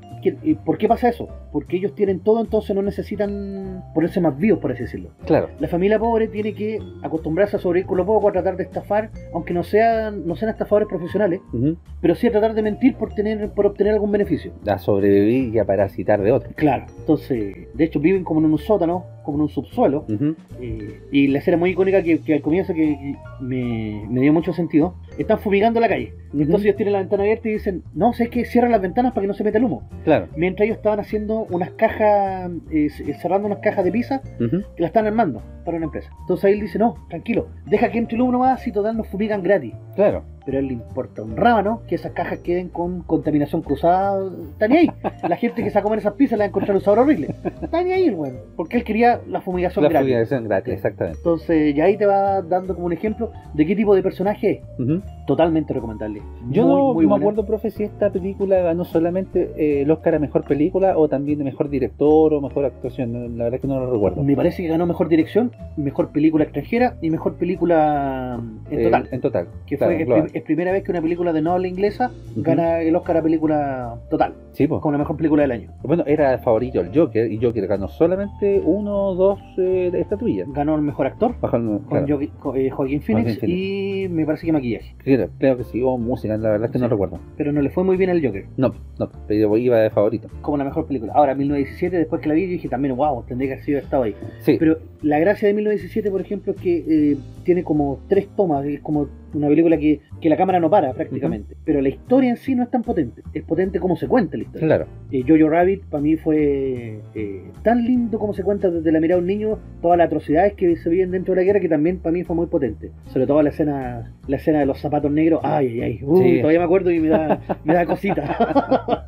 ¿por qué pasa eso? Porque ellos tienen todo, entonces no necesitan ponerse más vivos, por así decirlo. Claro. La familia pobre tiene que acostumbrarse a sobrevivir con lo poco, a tratar de estafar, aunque no sean, no sean estafadores profesionales, uh-huh. pero sí a tratar de mentir por tener, por obtener algún beneficio. A sobrevivir y a parasitar de otros. Claro. Entonces, de hecho, viven como en un sótano, como en un subsuelo. Uh-huh. eh, y la escena muy icónica que, que al comienzo que me, me dio mucho sentido, están fumigando la calle. Uh-huh. Entonces ellos tienen la ventana abierta y dicen, no, o sea, es que cierran las ventanas para que no se meta el humo. Claro. Mientras ellos estaban haciendo unas cajas, eh, cerrando unas cajas de pizza, uh-huh. que la están armando para una empresa. Entonces ahí él dice, no, tranquilo, deja que entre el humo nomás y total nos fumigan gratis. Claro. Pero a él le importa un rábano que esas cajas queden con contaminación cruzada. Están ahí. La gente que se va a comer esas pizzas la va a encontrar un sabor horrible. Están ahí, bueno, porque él quería la fumigación la gratis. La fumigación gratis, exactamente. Entonces, ya ahí te va dando como un ejemplo de qué tipo de personaje es. Uh-huh. Totalmente recomendable. Yo muy, no muy me acuerdo, profe, si esta película ganó solamente eh, el Oscar a mejor película o también mejor director o mejor actuación. La verdad que no lo recuerdo. Me parece que ganó mejor dirección, mejor película extranjera y mejor película en total. Eh, en total. Que claro, fue claro. Es primera vez que una película de no habla inglesa uh-huh. gana el Oscar a película total. Sí, pues. Como la mejor película del año. Bueno, era el favorito el Joker y Joker ganó solamente uno o dos eh, estatuillas. Ganó el mejor actor Bajo, claro. con, con eh, Joaquin Phoenix, Phoenix y me parece que maquillaje. Creo, creo que sí, o música, la verdad es que sí. No recuerdo. Pero no le fue muy bien al Joker. No, no, pero iba de favorito. Como la mejor película. Ahora, mil novecientos diecisiete, después que la vi, dije también, wow, tendría que haber sido estado ahí. Sí. Pero la gracia de mil novecientos diecisiete, por ejemplo, es que eh, tiene como tres tomas, es como una película que, que la cámara no para prácticamente, uh-huh. pero la historia en sí no es tan potente, es potente como se cuenta la historia. Claro. Eh, Jojo Rabbit para mí fue eh, tan lindo como se cuenta desde la mirada de un niño, todas las atrocidades que se viven dentro de la guerra, que también para mí fue muy potente, sobre todo la escena la escena de los zapatos negros, ay, ay, uy, sí. Todavía me acuerdo y me da, me da cosita.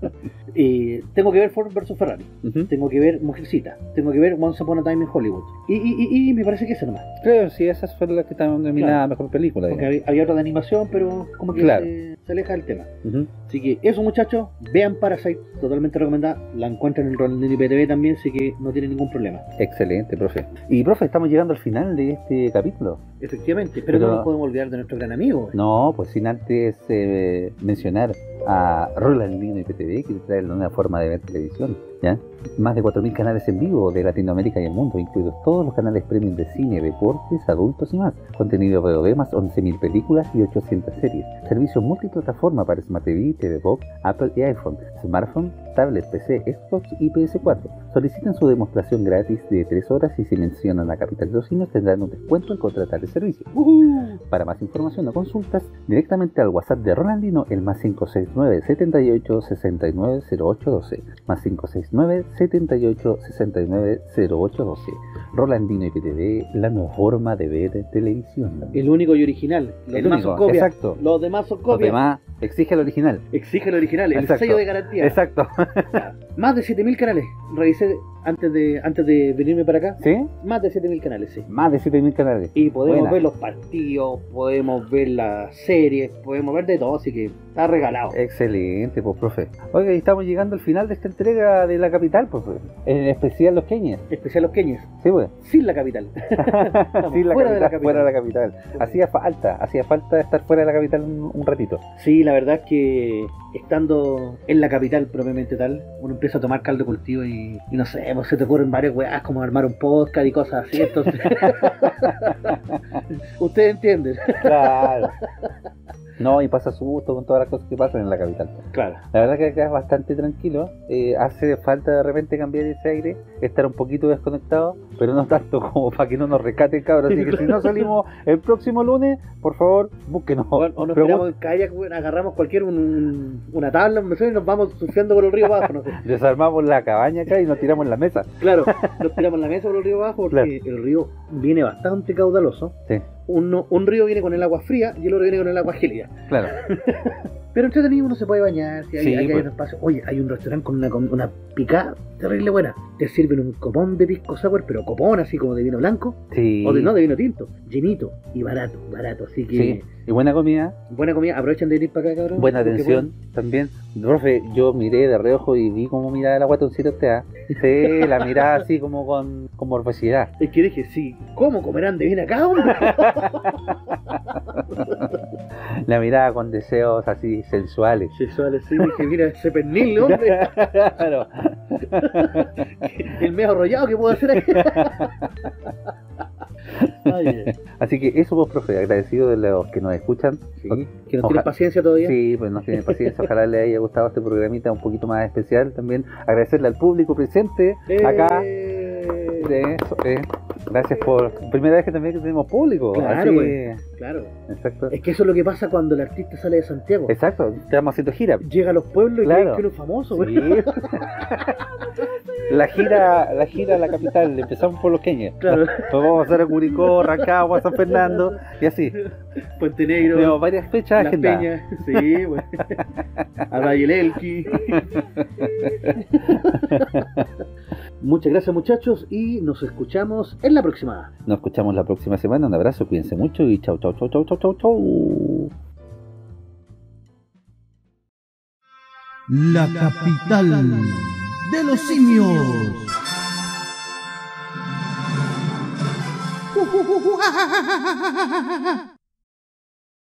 eh, tengo que ver Ford versus Ferrari, uh-huh. tengo que ver Mujercita, tengo que ver Once Upon a Time in Hollywood, y, y, y, y me parece que esa nomás. Creo, sí, esas fueron las que estaban nominadas claro. mejor película. Hay otra de animación, pero como que claro. se, se aleja del tema. Uh-huh. Así que eso, muchachos, vean Parasite, totalmente recomendada. La encuentran en Rolandino I P T V también, así que no tienen ningún problema. Excelente, profe. Y, profe, estamos llegando al final de este capítulo. Efectivamente, pero, pero no nos podemos olvidar de nuestro gran amigo. No, pues sin antes eh, mencionar a Rolandino I P T V, que trae una forma de ver televisión. ¿Ya? Más de cuatro mil canales en vivo de Latinoamérica y el mundo, incluidos todos los canales premium de cine, deportes, adultos y más. Contenido V O D, más once mil películas y ochocientas series. Servicio multiplataforma para Smart T V, T V Box, Apple y iPhone, smartphone, tablet, P C, Xbox y P S cuatro. Solicitan su demostración gratis de tres horas y si mencionan a Kapital de los Simios tendrán un descuento al contratar el servicio. Uh-huh. Para más información o consultas, directamente al WhatsApp de Rolandino, el más cinco seis nueve, siete ocho, seis nueve, cero ocho uno dos, más cinco seis nueve, siete ocho, seis nueve, cero ocho uno dos. Rolandino I P T V, la nueva forma de ver televisión. El único y original. Los demás son copias. Exacto. Los demás son copias. Los demás exige el original. Exige el original, el exacto. sello de garantía. Exacto. Más de siete mil canales. Revisé antes de antes de venirme para acá. ¿Sí? Más de siete mil canales, sí. Más de siete mil canales. Y podemos Buena. ver los partidos, podemos ver las series, podemos ver de todo, así que está regalado. Excelente, pues, profe. Oiga, y estamos llegando al final de esta entrega de La Capital, pues, profe. En especial Los Queñes. Especial Los Queñes. Sí, pues. Sin La Capital. Sin la fuera capital, de la capital. Fuera de la capital. Hacía falta, hacía falta estar fuera de la capital un, un ratito. Sí, la verdad es que estando en la capital propiamente tal, uno empieza a tomar caldo cultivo y, y no sé, pues se te ocurren varias weas como armar un podcast y cosas así, entonces ustedes entienden. Claro. No, y pasa susto con todas las cosas que pasan en la capital. Claro. La verdad que acá es bastante tranquilo. Eh, hace falta de repente cambiar ese aire, estar un poquito desconectado, pero no tanto como para que no nos rescaten, cabros. Así que si no salimos el próximo lunes, por favor, búsquenos. O, o nos esperamos en kayak, agarramos cualquier un, una tabla, un mesón y nos vamos surfeando por el río abajo. No sé. Desarmamos la cabaña acá y nos tiramos en la mesa. Claro, nos tiramos en la mesa por el río abajo porque claro. el río viene bastante caudaloso. Sí. Un, un río viene con el agua fría y el otro viene con el agua gélida. Claro. Pero entretenido uno se puede bañar, si hay, sí, hay, pues. hay un espacio. Oye, hay un restaurante con una, con una picada terrible buena. Te sirven un copón de pisco sour, pero copón así como de vino blanco, sí. o de no, de vino tinto, llenito y barato, barato, así que... Sí. Y buena comida. Buena comida, aprovechen de venir para acá, cabrón. Buena atención también. Profe, yo miré de reojo y vi cómo miraba el guatoncito usted, ¿eh? Sí, la miraba así como con, con morbosidad. Es que dije, sí, ¿cómo comerán de bien acá, hombre? La miraba con deseos así sensuales. Sensuales, sí, dije, mira ese pernil, hombre. Claro. El medio arrollado que puedo hacer aquí. Ay, así que eso vos, profe, agradecido de los que nos escuchan, sí, que nos tienen paciencia todavía. Sí, pues nos tienen paciencia, ojalá les haya gustado este programita un poquito más especial también. Agradecerle al público presente eh... acá. De eso, eh. Gracias por... Primera vez que también tenemos público. Claro, así... pues, claro. Exacto. Es que eso es lo que pasa cuando el artista sale de Santiago. Exacto, estamos haciendo gira. Llega a los pueblos, claro, y creen que uno es famoso. Sí. La gira, la gira a la capital, empezamos por Los Queñes. Claro. Nos vamos a hacer a Curicó, Rancagua, San Fernando y así. Puente Negro. Tenemos varias fechas. Las Peñas, sí, bueno. A Valle el Elqui. Muchas gracias, muchachos, y nos escuchamos en la próxima. Nos escuchamos la próxima semana. Un abrazo, cuídense mucho y chau, chau, chau, chau, chau, chau, chau. La capital de los simios.